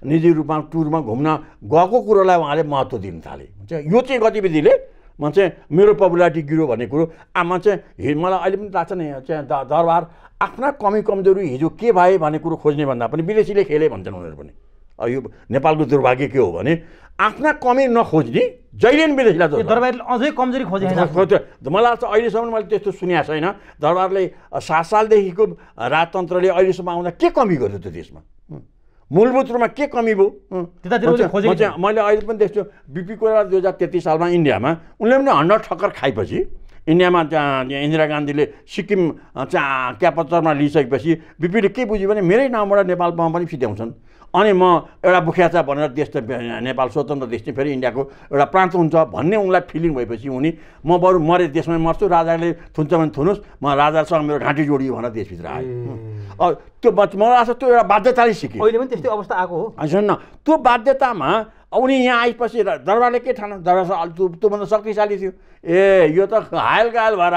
निजी रूपमा टुरमा घुम्न गएको कुरोलाई उहाँले महत्त्व दिन थाले। यो चाहिँ गतिविधिले मेरो पपुलारिटी गिरो भन्ने कुरो मलाई अहिले पनि लाग्छ नि। दरबार आफ्ना कमी कमजोरी हिजो के भए भन्ने कुरो खोज्ने भन्दा पनि विदेशीले खेले भन्छन् उनीहरू पनि। यो नेपालको दुर्भाग्य के हो भने आफ्ना कमी नखोज्ने जहिले पनि विदेशीलाई त दरबारले अझै कमजोरी खोजेको छ। मलाई लाग्छ अहिलेसम्म मैले त्यस्तो सुनेको छैन, दरबारले 7 सालदेखिको राजतन्त्रले अहिलेसम्म आउँदा के कमी गर्यो त्यो देशमा, मूलभूत रूपमा के कमी भयो त्यतातिर खोजेको छ। मैले अहिले पनि देख्छु बिपी कोइराला 2033 सालमा इन्डियामा उनले पनि हन्डा ठक्कर खाएपछि इन्डियामा इन्दिरा गान्धीले सिक्किम क्या 75मा लिइसकेपछि बिपीले के बुझ्यो भने मेरै नामबाट नेपालमा पनि फिद्याउँछन्, अनि म एउटा बुख्याचा भनेर देश त नेपाल स्वतन्त्र देश चाहिँ फेरि इन्डियाको एउटा प्रान्त हुन्छ भन्ने उनलाई फिलिङ भएपछि उनी म बरु मरे देशमै मर्छु, राजाले थुन्छ भने थुनोस्, म राजासँग मेरो घाँटी जोडियो भनेर देशभित्र आयो। अब त्यो मलाई लाग्छ त्यो एउटा बाध्यताले सिक्यो, अहिले पनि त्यस्तै अवस्था आएको हो। होइन त्यो बाध्यतामा उनी यहाँ आएपछि दरबारले के ठान्यो? दरबार त्योभन्दा शक्तिशाली थियो, ए यो त हायल गायल भएर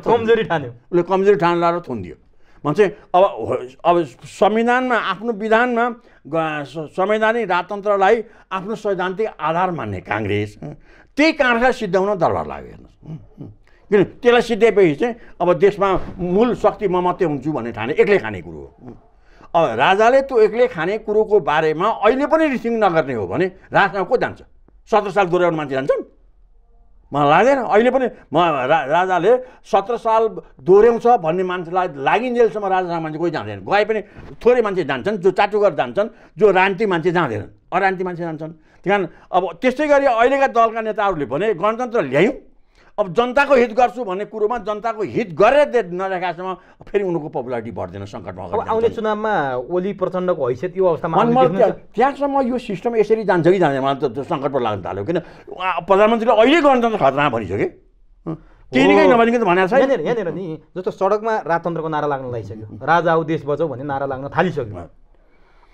आयो, कमजोरी ठान्यो, उसले कमजोरी ठान लाएर थुन्दियो। अब संविधानमा आफ्नो विधानमा संवैधानिक राजतन्त्रलाई आफ्नो सैद्धान्तिक आधार मान्ने काङ्ग्रेस त्यही काङ्ग्रेसलाई सिद्ध्याउन दरबार लाग्यो। हेर्नुहोस् किन त्यसलाई सिद्ध्याएपछि चाहिँ अब देशमा मूल शक्ति म मात्रै हुन्छु भन्ने ठाने एक्लै खाने कुरो हो। अब राजाले त्यो एक्लै खाने कुरोको बारेमा अहिले पनि रिथिङ नगर्ने हो भने राजनाथ को जान्छ? 17 साल दोहोऱ्याउने मान्छे जान्छन्? मलाई लाग्दैन। अहिले पनि राजाले 17 साल दोर्याउँछ भन्ने मान्छेलाई लागिन्जेलसम्म राजा मान्छे कोही जाँदैन। गए पनि थोरै मान्छे जान्छन्, जो चाटुगर जान्छन्, जो रान्टी मान्छे जाँदैनन्, अरान्टी मान्छे जान्छन्। त्यही अब त्यसै गरी अहिलेका दलका नेताहरूले भने गणतन्त्र ल्यायौँ, अब जनताको हित गर्छु भन्ने कुरोमा जनताको हित गरेर नराखेसम्म फेरि उनको पपुलारिटी बढ्दैन, सङ्कटमा अब आउने चुनावमा ओली प्रचण्डको हैसियत यो अवस्थामा त्यहाँसम्म यो सिस्टम यसरी जान्छ कि जाँदैन मलाई त सङ्कटमा लाग्न थाल्यो। किन प्रधानमन्त्रीले अहिले गणतन्त्र खतरामा भनिसक्यो कि केही नभनिकन भनेको छैन। यहाँनिर नि जस्तो सडकमा राजतन्त्रको नारा लाग्न लागिसक्यो, राजा आऊ देश बचाऊ भन्ने नारा लाग्न थालिसक्यो।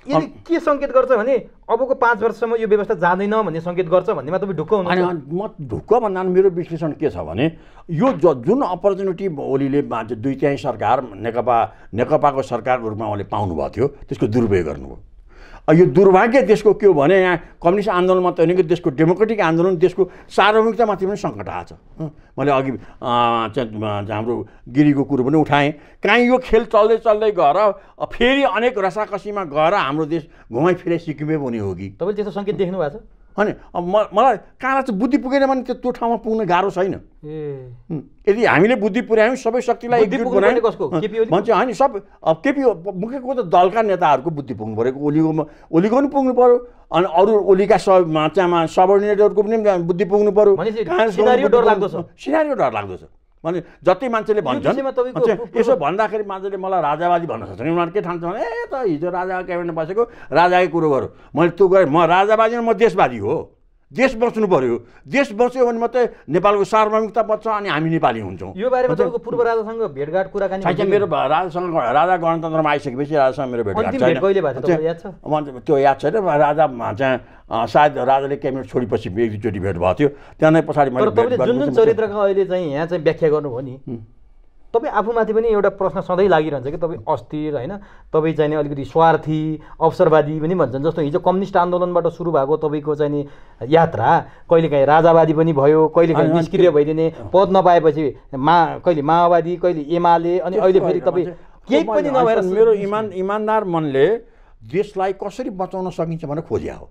यसले के संकेत गर्छ भने अबको 5 वर्षसम्म यो व्यवस्था जाँदैन भन्ने संकेत गर्छ भन्नेमा तपाईँ ढुक्क हुनुहुन्छ? अनि म ढुक्क भन्दा मेरो विश्लेषण के छ भने यो जुन अपर्च्युनिटी ओलीले 2/3 सरकार नेकपाको सरकारको रूपमा उहाँले पाउनुभएको थियो त्यसको दुरुपयोग गर्नुभयो। यो दुर्भाग्य देशको के हो भने यहाँ कम्युनिस्ट आन्दोलन मात्रै होइन कि देशको डेमोक्रेटिक आन्दोलन, देशको सार्वभौमिकतामाथि पनि सङ्कट आएछ। मैले अघि हाम्रो गिरीको कुरो पनि उठाएँ। काहीँ यो खेल चल्दै चल्दै गएर फेरि अनेक रसाकसीमा गएर हाम्रो देश घुमाइफिराइ सिक्किमै हुने हो कि? तपाईँले त्यस्तो सङ्केत देख्नु भएको छ? होइन, मलाई कहाँ चाहिँ बुद्धि पुगेन भने त्यो ठाउँमा पुग्न गाह्रो छैन। यदि हामीले बुद्धि पुर्यायौँ, सबै शक्तिलाई एकजुट बनायौँ भन्छ होइन, सब अब केपी मुख्य कुरो त दलका नेताहरूको बुद्धि पुग्नु पऱ्यो, ओलीको पनि पुग्नु पऱ्यो, अनि अरू ओलीका सबर्डिनेटहरूको पनि बुद्धि पुग्नु पऱ्यो। सिनारियो डरलाग्दो छ भने जति मान्छेले भन्छन् यसो भन्दाखेरि मान्छेले मलाई राजावादी भन्न सक्छन्। उनीहरू के ठान्छ भने ए त हिजो राजा क्याबिनेटमा बसेको राजाकै कुरो गरौँ। मैले त्यो गरेँ, म राजावादी म देशवादी हो, देश बच्नु पर्यो। देश बच्यो भने मात्रै नेपालको सार्वभौमिकता बच्छ अनि हामी नेपाली हुन्छौँ। यो बारेमा तपाईँको पूर्व राजासँग भेटघाट कुराकानी छैन? मेरो राजासँग राजा गणतन्त्रमा आइसकेपछि राजासँग मेरो भेटघाट छैन। त्यो याद छैन। राजा चाहिँ सायद राजाले क्याबिनेट छोडेपछि एक दुईचोटि भेट भएको थियो, त्यहाँ पछाडि जुन जुन चरित्रका अहिले चाहिँ यहाँ चाहिँ व्याख्या गर्नुभयो नि, तपाईँ आफूमाथि पनि एउटा प्रश्न सधैँ लागिरहन्छ कि तपाईँ अस्थिर होइन, तपाईँ चाहिँ अलिकति स्वार्थी अवसरवादी पनि भन्छन्। जस्तो हिजो कम्युनिस्ट आन्दोलनबाट सुरु भएको तपाईँको चाहिँ यात्रा कहिलेकाहीँ राजावादी पनि भयो, कहिलेकाहीँ निष्क्रिय भइदिने, पद नपाएपछि कहिले माओवादी, कहिले एमाले, अनि अहिले फेरि तपाईँ केही पनि नभएर मेरो इमान्दार मनले देशलाई कसरी बचाउन सकिन्छ भनेर खोज्या हो।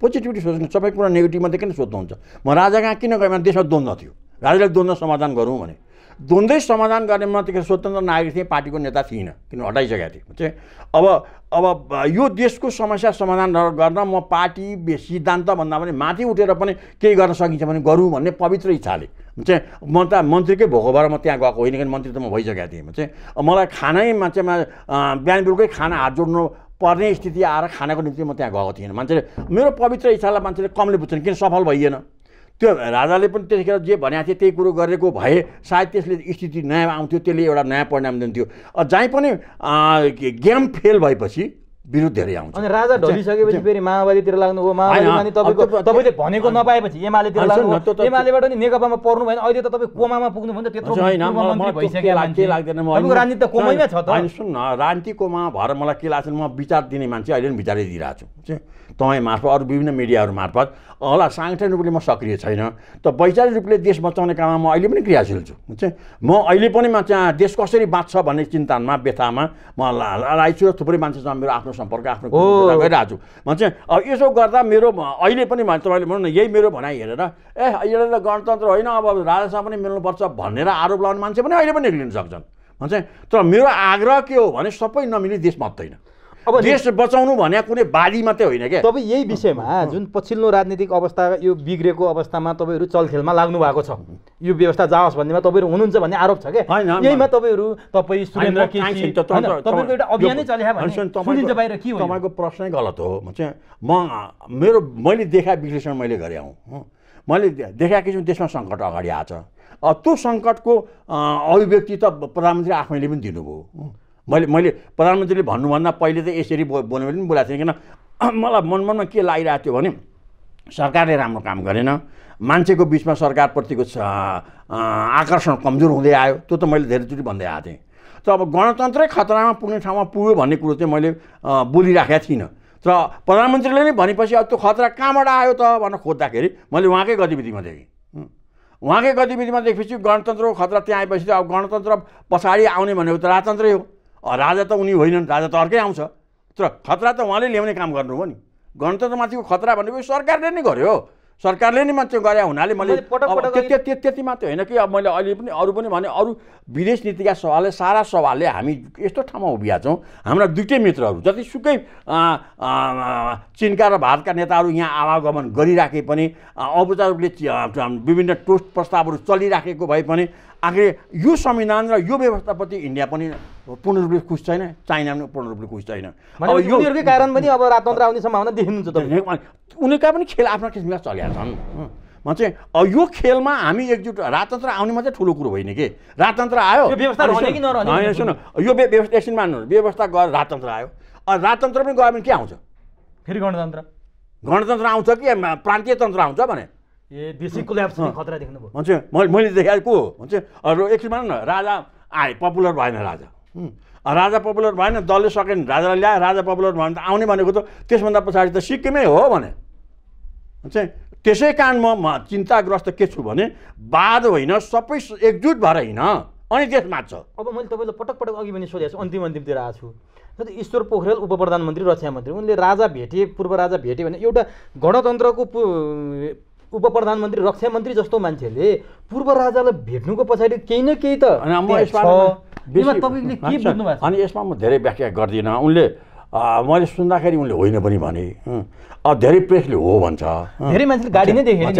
पोजिटिभिटी सोच्नु, सबै कुरा नेगेटिभ मात्रै किन सोध्नुहुन्छ? म राजा कहाँ किन गएँ भने देशमा द्वन्द्व थियो, राजाले द्वन्द्व समाधान गरौँ भने द्वन्द्वै समाधान गर्ने म त्यतिखेर स्वतन्त्र नागरिक थिएँ, पार्टीको नेता थिइनँ, किन हटाइसकेको थिएँ। अब यो देशको समस्या समाधान गर्न म पार्टी सिद्धान्तभन्दा पनि माथि उठेर पनि केही गर्न सकिन्छ भने गरौँ भन्ने पवित्र इच्छाले चाहिँ म त मन्त्रीकै भोको भएर म त्यहाँ गएको होइन, किन मन्त्री त म भइसकेको थिएँ। मलाई खानैमा चाहिँ बिहान बेलुकै खाना हात जोड्नु पर्ने स्थिति आएर खानाको निम्ति म त्यहाँ गएको थिएन। मान्छेले मेरो पवित्र इच्छालाई मान्छेले कमले बुझ्छन्, किन सफल भइएन। त्यो राजाले पनि त्यतिखेर जे भनेको थिए त्यही कुरो गरेको भए सायद त्यसले स्थिति नयाँ आउँथ्यो, त्यसले एउटा नयाँ परिणाम दिन्थ्यो। जहीँ पनि गेम फेल भएपछि विरोध धेरै आउँछ। अनि राजा ढलिसकेपछि फेरि माओवादीतिर लाग्नुभयो, माओवादी तपाईँले भनेको नपाएपछि एमालेतिर लाग्नुभयो, एमालेबाट नि नेकपामा पर्नु भएन, अहिले त तपाईँ कोमामा पुग्नु भयो नि, त्यत्रो के लाग्दैन। राजनीति त कोमैमा छ त। सुन्न, राजनीति कोमा भएर मलाई के लाग्छ, म विचार दिने मान्छे अहिले पनि विचारै दिइरहेको छु। तपाईँ मार्फत अरू विभिन्न मिडियाहरू मार्फत होला, साङ्गठनिक रूपले म सक्रिय छैन, त वैचारिक रूपले देश बचाउने काममा म अहिले पनि क्रियाशील छु। म अहिले पनि म त्यहाँ देश कसरी बाँच्छ भन्ने चिन्तानमा व्यथामा म लागेको छु र थुप्रै मान्छे मेरो आफ्नो सम्पर्क आफ्नो गरिरहेको छु। अब यसो गर्दा मेरो अहिले पनि तपाईँले भन्नु न, यही मेरो भनाइ हेरेर ए अहिले त गणतन्त्र होइन अब राजासँग पनि मिल्नुपर्छ भनेर आरोप लगाउने मान्छे पनि अहिले पनि निक्लिन सक्छन् भन्छ। तर मेरो आग्रह के हो भने सबै नमिली देश बच्दैन। अब देश बचाउनु भने कुनै बाली मात्रै होइन क्या। तपाईँ यही विषयमा जुन पछिल्लो राजनीतिक अवस्था यो बिग्रेको अवस्थामा तपाईँहरू चलखेलमा लाग्नु भएको छ, यो व्यवस्था जाओस् भन्नेमा तपाईँहरू हुनुहुन्छ भन्ने आरोप छ क्या? यहीमा तपाईँको प्रश्नै गलत हो। मैले देखा विश्लेषण मैले गरे हौँ, मैले देखा कि जुन देशमा सङ्कट अगाडि आएछ, त्यो सङ्कटको अभिव्यक्ति त प्रधानमन्त्री आफैले पनि दिनुभयो। मैले प्रधानमन्त्रीले भन्नुभन्दा पहिले त यसरी बोल्नु पनि बोलाएको थिएँ, किन मलाई मनमा के लागिरहेको थियो भने सरकारले राम्रो काम गरेन, मान्छेको बिचमा सरकारप्रतिको आकर्षण कमजोर हुँदै आयो। त्यो त मैले धेरैचोटि भन्दै आएको थिएँ। तर अब गणतन्त्रै खतरामा पुग्ने ठाउँमा पुग्यो भन्ने कुरो चाहिँ मैले बोलिराखेको थिइनँ। तर प्रधानमन्त्रीले नै भनेपछि अब त्यो खतरा कहाँबाट आयो त भनेर खोज्दाखेरि मैले उहाँकै गतिविधिमा देखेँ। उहाँकै गतिविधिमा देखेपछि गणतन्त्रको खतरा त्यहाँ आएपछि त अब गणतन्त्र पछाडि आउने भनेको त राजतन्त्रै हो, राजा त उनी होइनन्, राजा त अर्कै आउँछ। तर खतरा त उहाँले ल्याउने काम गर्नुभयो नि। गणतन्त्रमाथिको खतरा भनेको सरकारले नै गर्यो। सरकारले नै मात्र गरे हुनाले मैले त्यति मात्र हैन कि अब मैले अहिले पनि अरु पनि भने अरु विदेश नीतिका सवालले सारा सवालले हामी यस्तो ठाउँमा उभिया छौं। हाम्रा दुईटै मित्रहरू जतिसुकै चीनका र भारतका नेताहरू यहाँ आवागमन गरिराखे पनि औपचारिक रूपले विभिन्न टोस्ट प्रस्तावहरू चलिराखेको भए पनि आखिर यो संविधान र यो व्यवस्थाप्रति इन्डिया पनि पूर्ण रूपले खुश छैन, चाइना पनि पूर्ण रूपले खुश छैन। अब योहरुकै कारण पनि अब राजतन्त्र आउने सम्भावना देखिन्छ त उनीका पनि खेल आफ्ना किसिमका चल्या छन्। म चाहिँ यो खेलमा हामी एकजुट राजतन्त्र आउने मात्रै ठुलो कुरो होइन कि राजतन्त्र आयो व्यवस्था रहने कि नरहने सुन यो व्यवस्था एकछिन मान्नु व्यवस्था गएर राजतन्त्र आयो राजतन्त्र पनि गयो भने के आउँछ फेरि गणतन्त्र गणतन्त्र आउँछ कि प्रान्तीय तन्त्र आउँछ भने ए देशी कोल्याप्स खतरा देख्नु भयो। मैले देखाएको हो एकछिन मान्नु न राजा आए पपुलर भएन राजा पपुलर भएन दलले सकेन राजालाई ल्याए राजा पपुलर भएन त आउने भनेको त त्यसभन्दा पछाडि त सिक्किमै हो भने त्यसै कारण म चिन्ताग्रस्त के छु भने वाद होइन सबै एकजुट भएर हिँड अनि देश मात्छ। अब मैले तपाईँलाई पटक पटक अघि पनि सोधेको छु अन्तिमतिर आएको छु जस्तो ईश्वर पोखरेल उप प्रधानमन्त्री रक्षा मन्त्री उनले राजा भेटे पूर्व राजा भेटे भने एउटा गणतन्त्रको उप प्रधानमन्त्री रक्षा मन्त्री जस्तो मान्छेले पूर्व राजालाई भेट्नुको पछाडि केही न केही त अनि यसमा म धेरै व्याख्या गर्दिनँ। उनले मैले सुन्दाखेरि उनले होइन पनि भने धेरै प्रेसले हो भन्छ धेरै मान्छेले गाडी नै देखेन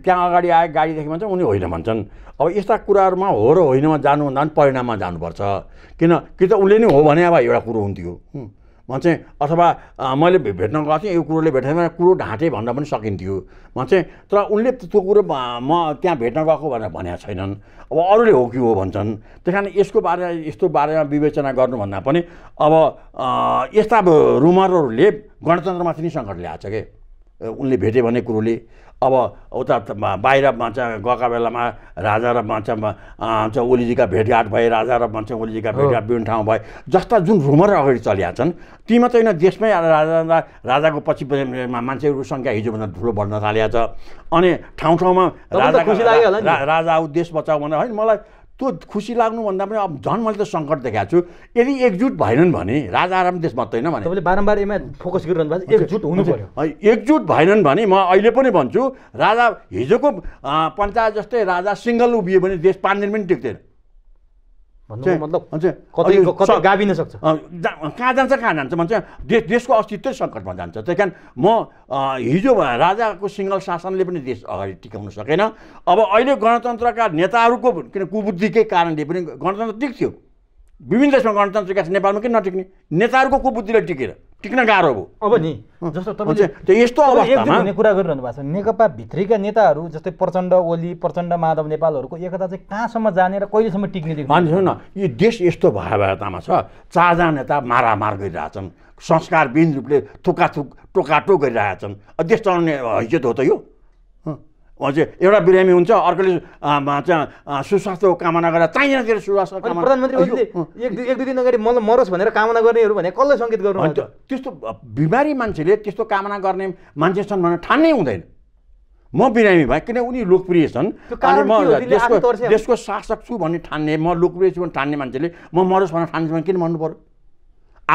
त्यहाँ अगाडि आए गाडी देखे भन्छ उनी होइन भन्छन्। अब यस्ता कुराहरूमा हो र होइनमा जानुभन्दा पनि परिणाममा जानुपर्छ किन कि त उनले नै हो भने अब एउटा कुरो हुन्थ्यो म चाहिँ अथवा मैले भेट्न गएको थिएँ यो कुरोले भेटेन कुरो ढाँटे भन्न पनि सकिन्थ्यो म चाहिँ तर उनले त्यो कुरो म त्यहाँ भेट्न गएको भनेर भनेका छैनन्। अब अरूले हो कि हो भन्छन् त्यस कारण यसको बारेमा यस्तो बारेमा विवेचना गर्नुभन्दा पनि अब यस्ता रुमरहरूले गणतन्त्रमाथि नै सङ्कट ल्याएको छ के उनले भेटे भन्ने कुरोले। अब उता बाहिर गएका बेलामा राजा र ओलीजीका भेटघाट भए राजा र ओलीजीका भेटघाट विभिन्न ठाउँ भए जस्ता जुन रुमर अगाडि चलिया छन् ती मात्रै होइन देशमै राजाको पछि मान्छेहरूको सङ्ख्या हिजोभन्दा ठुलो बढ्न थालेको छ अनि ठाउँ ठाउँमा राजा आऊ देश बचाऊ भनेर होइन मलाई त्यो खुसी लाग्नुभन्दा पनि अब झन् मैले त सङ्कट देखाएको छु। यदि एकजुट भएनन् भने राजा आराम देश बच्दैन भने तपाईँले बारम्बार यसमा फोकस गरिरहनु भएको छ एकजुट हुनु पर्यो एकजुट भएनन् भने म अहिले पनि भन्छु राजा हिजोको पञ्चायत जस्तै राजा सिङ्गल उभियो भने देश 5 दिन पनि टिक्दैन मतलब गाभिन सक्छ कहाँ जान्छ भन्छ देशको अस्तित्व सङ्कटमा जान्छ। त्यही कारण म हिजो राजाको सिङ्गल शासनले पनि देश अगाडि टिकाउन सकेन। अब अहिले गणतन्त्रका नेताहरूको किन कुबुद्धिकै कारणले पनि गणतन्त्र टिक्थ्यो विभिन्न देशमा गणतन्त्र टिक्छ नेपालमा किन नटिक्ने नेताहरूको कुबुद्धिले टिकेर टिक्न गाह्रो भयो। अब नि जस्तो तपाईले यस्तो अवस्थामा भन्ने कुरा गरिरहनु भएको छ नेकपा भित्रैका नेताहरू जस्तै प्रचण्ड ओली प्रचण्ड माधव नेपालहरूको एकता चाहिँ कहाँसम्म जाने र कहिलेसम्म टिक्ने देख्नु हुन्छ हैन यो देश यस्तो भयावहतामा छ चारजना नेता मारामार गरिरहेछन् संस्कारविहीन रूपले थुकाथुक टोकाटो गरिरहेछन् देश चलाउने हैसियत हो त यो अझै एउटा बिरामी हुन्छ अर्कोले सुस्वास्थ्यको कामना गरेर चाहिँतिर सुस्वास्थ्यको कामना प्रधानमन्त्रीले एक दुई दिन अगाडि मलाई मरोस् भनेर कामना गर्नेहरू भने कसले सङ्केत गर्नु हुन्छ त्यस्तो बिमारी मान्छेले त्यस्तो कामना गर्ने मान्छे छन् भनेर ठान्नै हुँदैन। म बिरामी भए किन उनी लोकप्रिय छन् अनि म देशको शासक छु भन्ने ठान्ने म लोकप्रिय छु भन्ने ठान्ने मान्छेले म मरोस् भनेर ठान्छु भने किन भन्नु पर्यो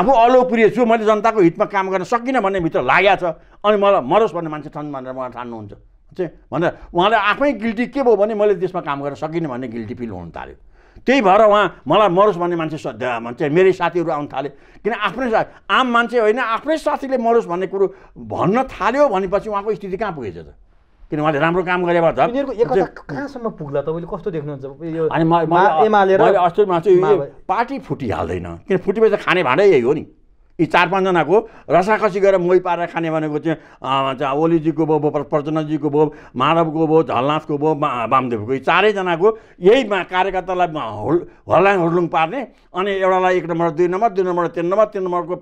आफू अलोकप्रिय छु मैले जनताको हितमा काम गर्न सकिनँ भन्ने भित्र लागेको छ अनि मलाई मरोस् भन्ने मान्छे छन् भनेर मलाई ठान्नुहुन्छ भनेर उहाँले आफै गिल्टी के भयो भने मैले देशमा काम गर्न सकिनँ भन्ने गिल्टी फिल हुन थाल्यो। त्यही भएर उहाँ मलाई मरोस् भन्ने मान्छे मान्छे मेरै साथीहरू आउन थाले किन आफ्नै आम मान्छे होइन आफ्नै साथीले मरोस् भन्ने कुरो भन्न थाल्यो भनेपछि उहाँको स्थिति कहाँ पुगेछ त किन उहाँले राम्रो काम गरे भए कहाँसम्म पुग्ला तपाईँले कस्तो देख्नुहुन्छ पार्टी फुटिहाल्दैन किन फुटेपछि खाने भाँडै यही हो नि यी 4-5 जनाको रसाकसी गरेर मोही पारेर खाने भनेको चाहिँ ओलीजीको भयो प्रचण्डजीको भयो माधवको भयो झलनाथको भयो वामदेवको यी 4 जनाको यही कार्यकर्तालाई हल्लाङ हुर्लुङ पार्ने अनि एउटालाई 1 नम्बर 2 नम्बर 3 नम्बर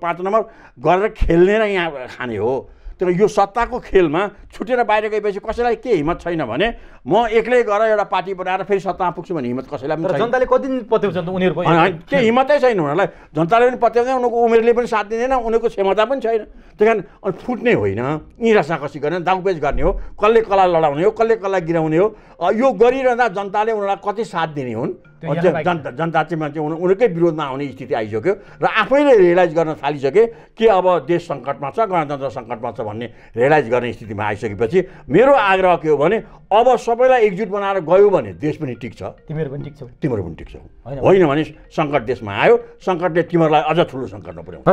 3 नम्बरको 5 नम्बर गरेर खेल्ने र यहाँ खाने हो। तर यो सत्ताको खेलमा छुटेर बाहिर गएपछि कसैलाई के हिम्मत छैन भने म एक्लै गएर एउटा पार्टी बनाएर फेरि सत्तामा पुग्छु भन्ने हिम्मत कसैलाई पनि छैन। जनताले कति दिन पत्याउँछन् त उनीहरुको केही हिम्मतै छैन उनीहरूलाई जनताले पनि पत्याउँदैन उनीहरूको उमेरले पनि साथ दिँदैन उनीहरूको क्षमता पनि छैन। त्यही कारण अनि फुट्ने होइन यी रसाकसी गर्ने दाउपेच गर्ने हो कसले कसलाई लडाउने हो कसले कसलाई गिराउने हो यो गरिरहँदा जनताले उनीहरूलाई कति साथ दिने हुन् जनजाति मान्छे उनकै विरोधमा आउने स्थिति आइसक्यो र आफैले रियलाइज गर्न थालिसके कि अब देश सङ्कटमा छ, गणतन्त्र सङ्कटमा छ भन्ने रियलाइज गर्ने स्थितिमा आइसकेपछि मेरो आग्रह के हो भने अब सबैलाई एकजुट बनाएर गयो भने देश पनि टिक्छ, तिमीहरू पनि टिक्छौ, तिमीहरू पनि टिक्छौ। होइन भने सङ्कट देशमा आयो, सङ्कटले तिमीहरूलाई अझ ठुलो सङ्कटमा पुर्याउँछ।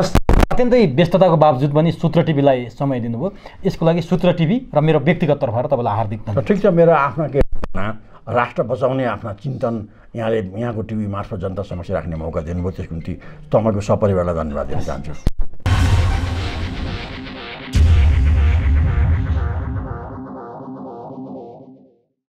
अत्यन्तै व्यस्तताको बावजुद पनि सूत्र टिभीलाई समय दिनुभयो, यसको लागि सूत्र टिभी र मेरो व्यक्तिगत तर्फबाट तपाईँलाई हार्दिक धन्यवाद। ठिक छ, मेरो आफ्ना के राष्ट्र बचाउने आफ्ना चिन्तन यहाँले यहाँको टिभी मार्फत जनता समक्ष राख्ने मौका दिनुभयो त्यसको निम्ति तपाईँको सपरिवारलाई धन्यवाद दिन चाहन्छु।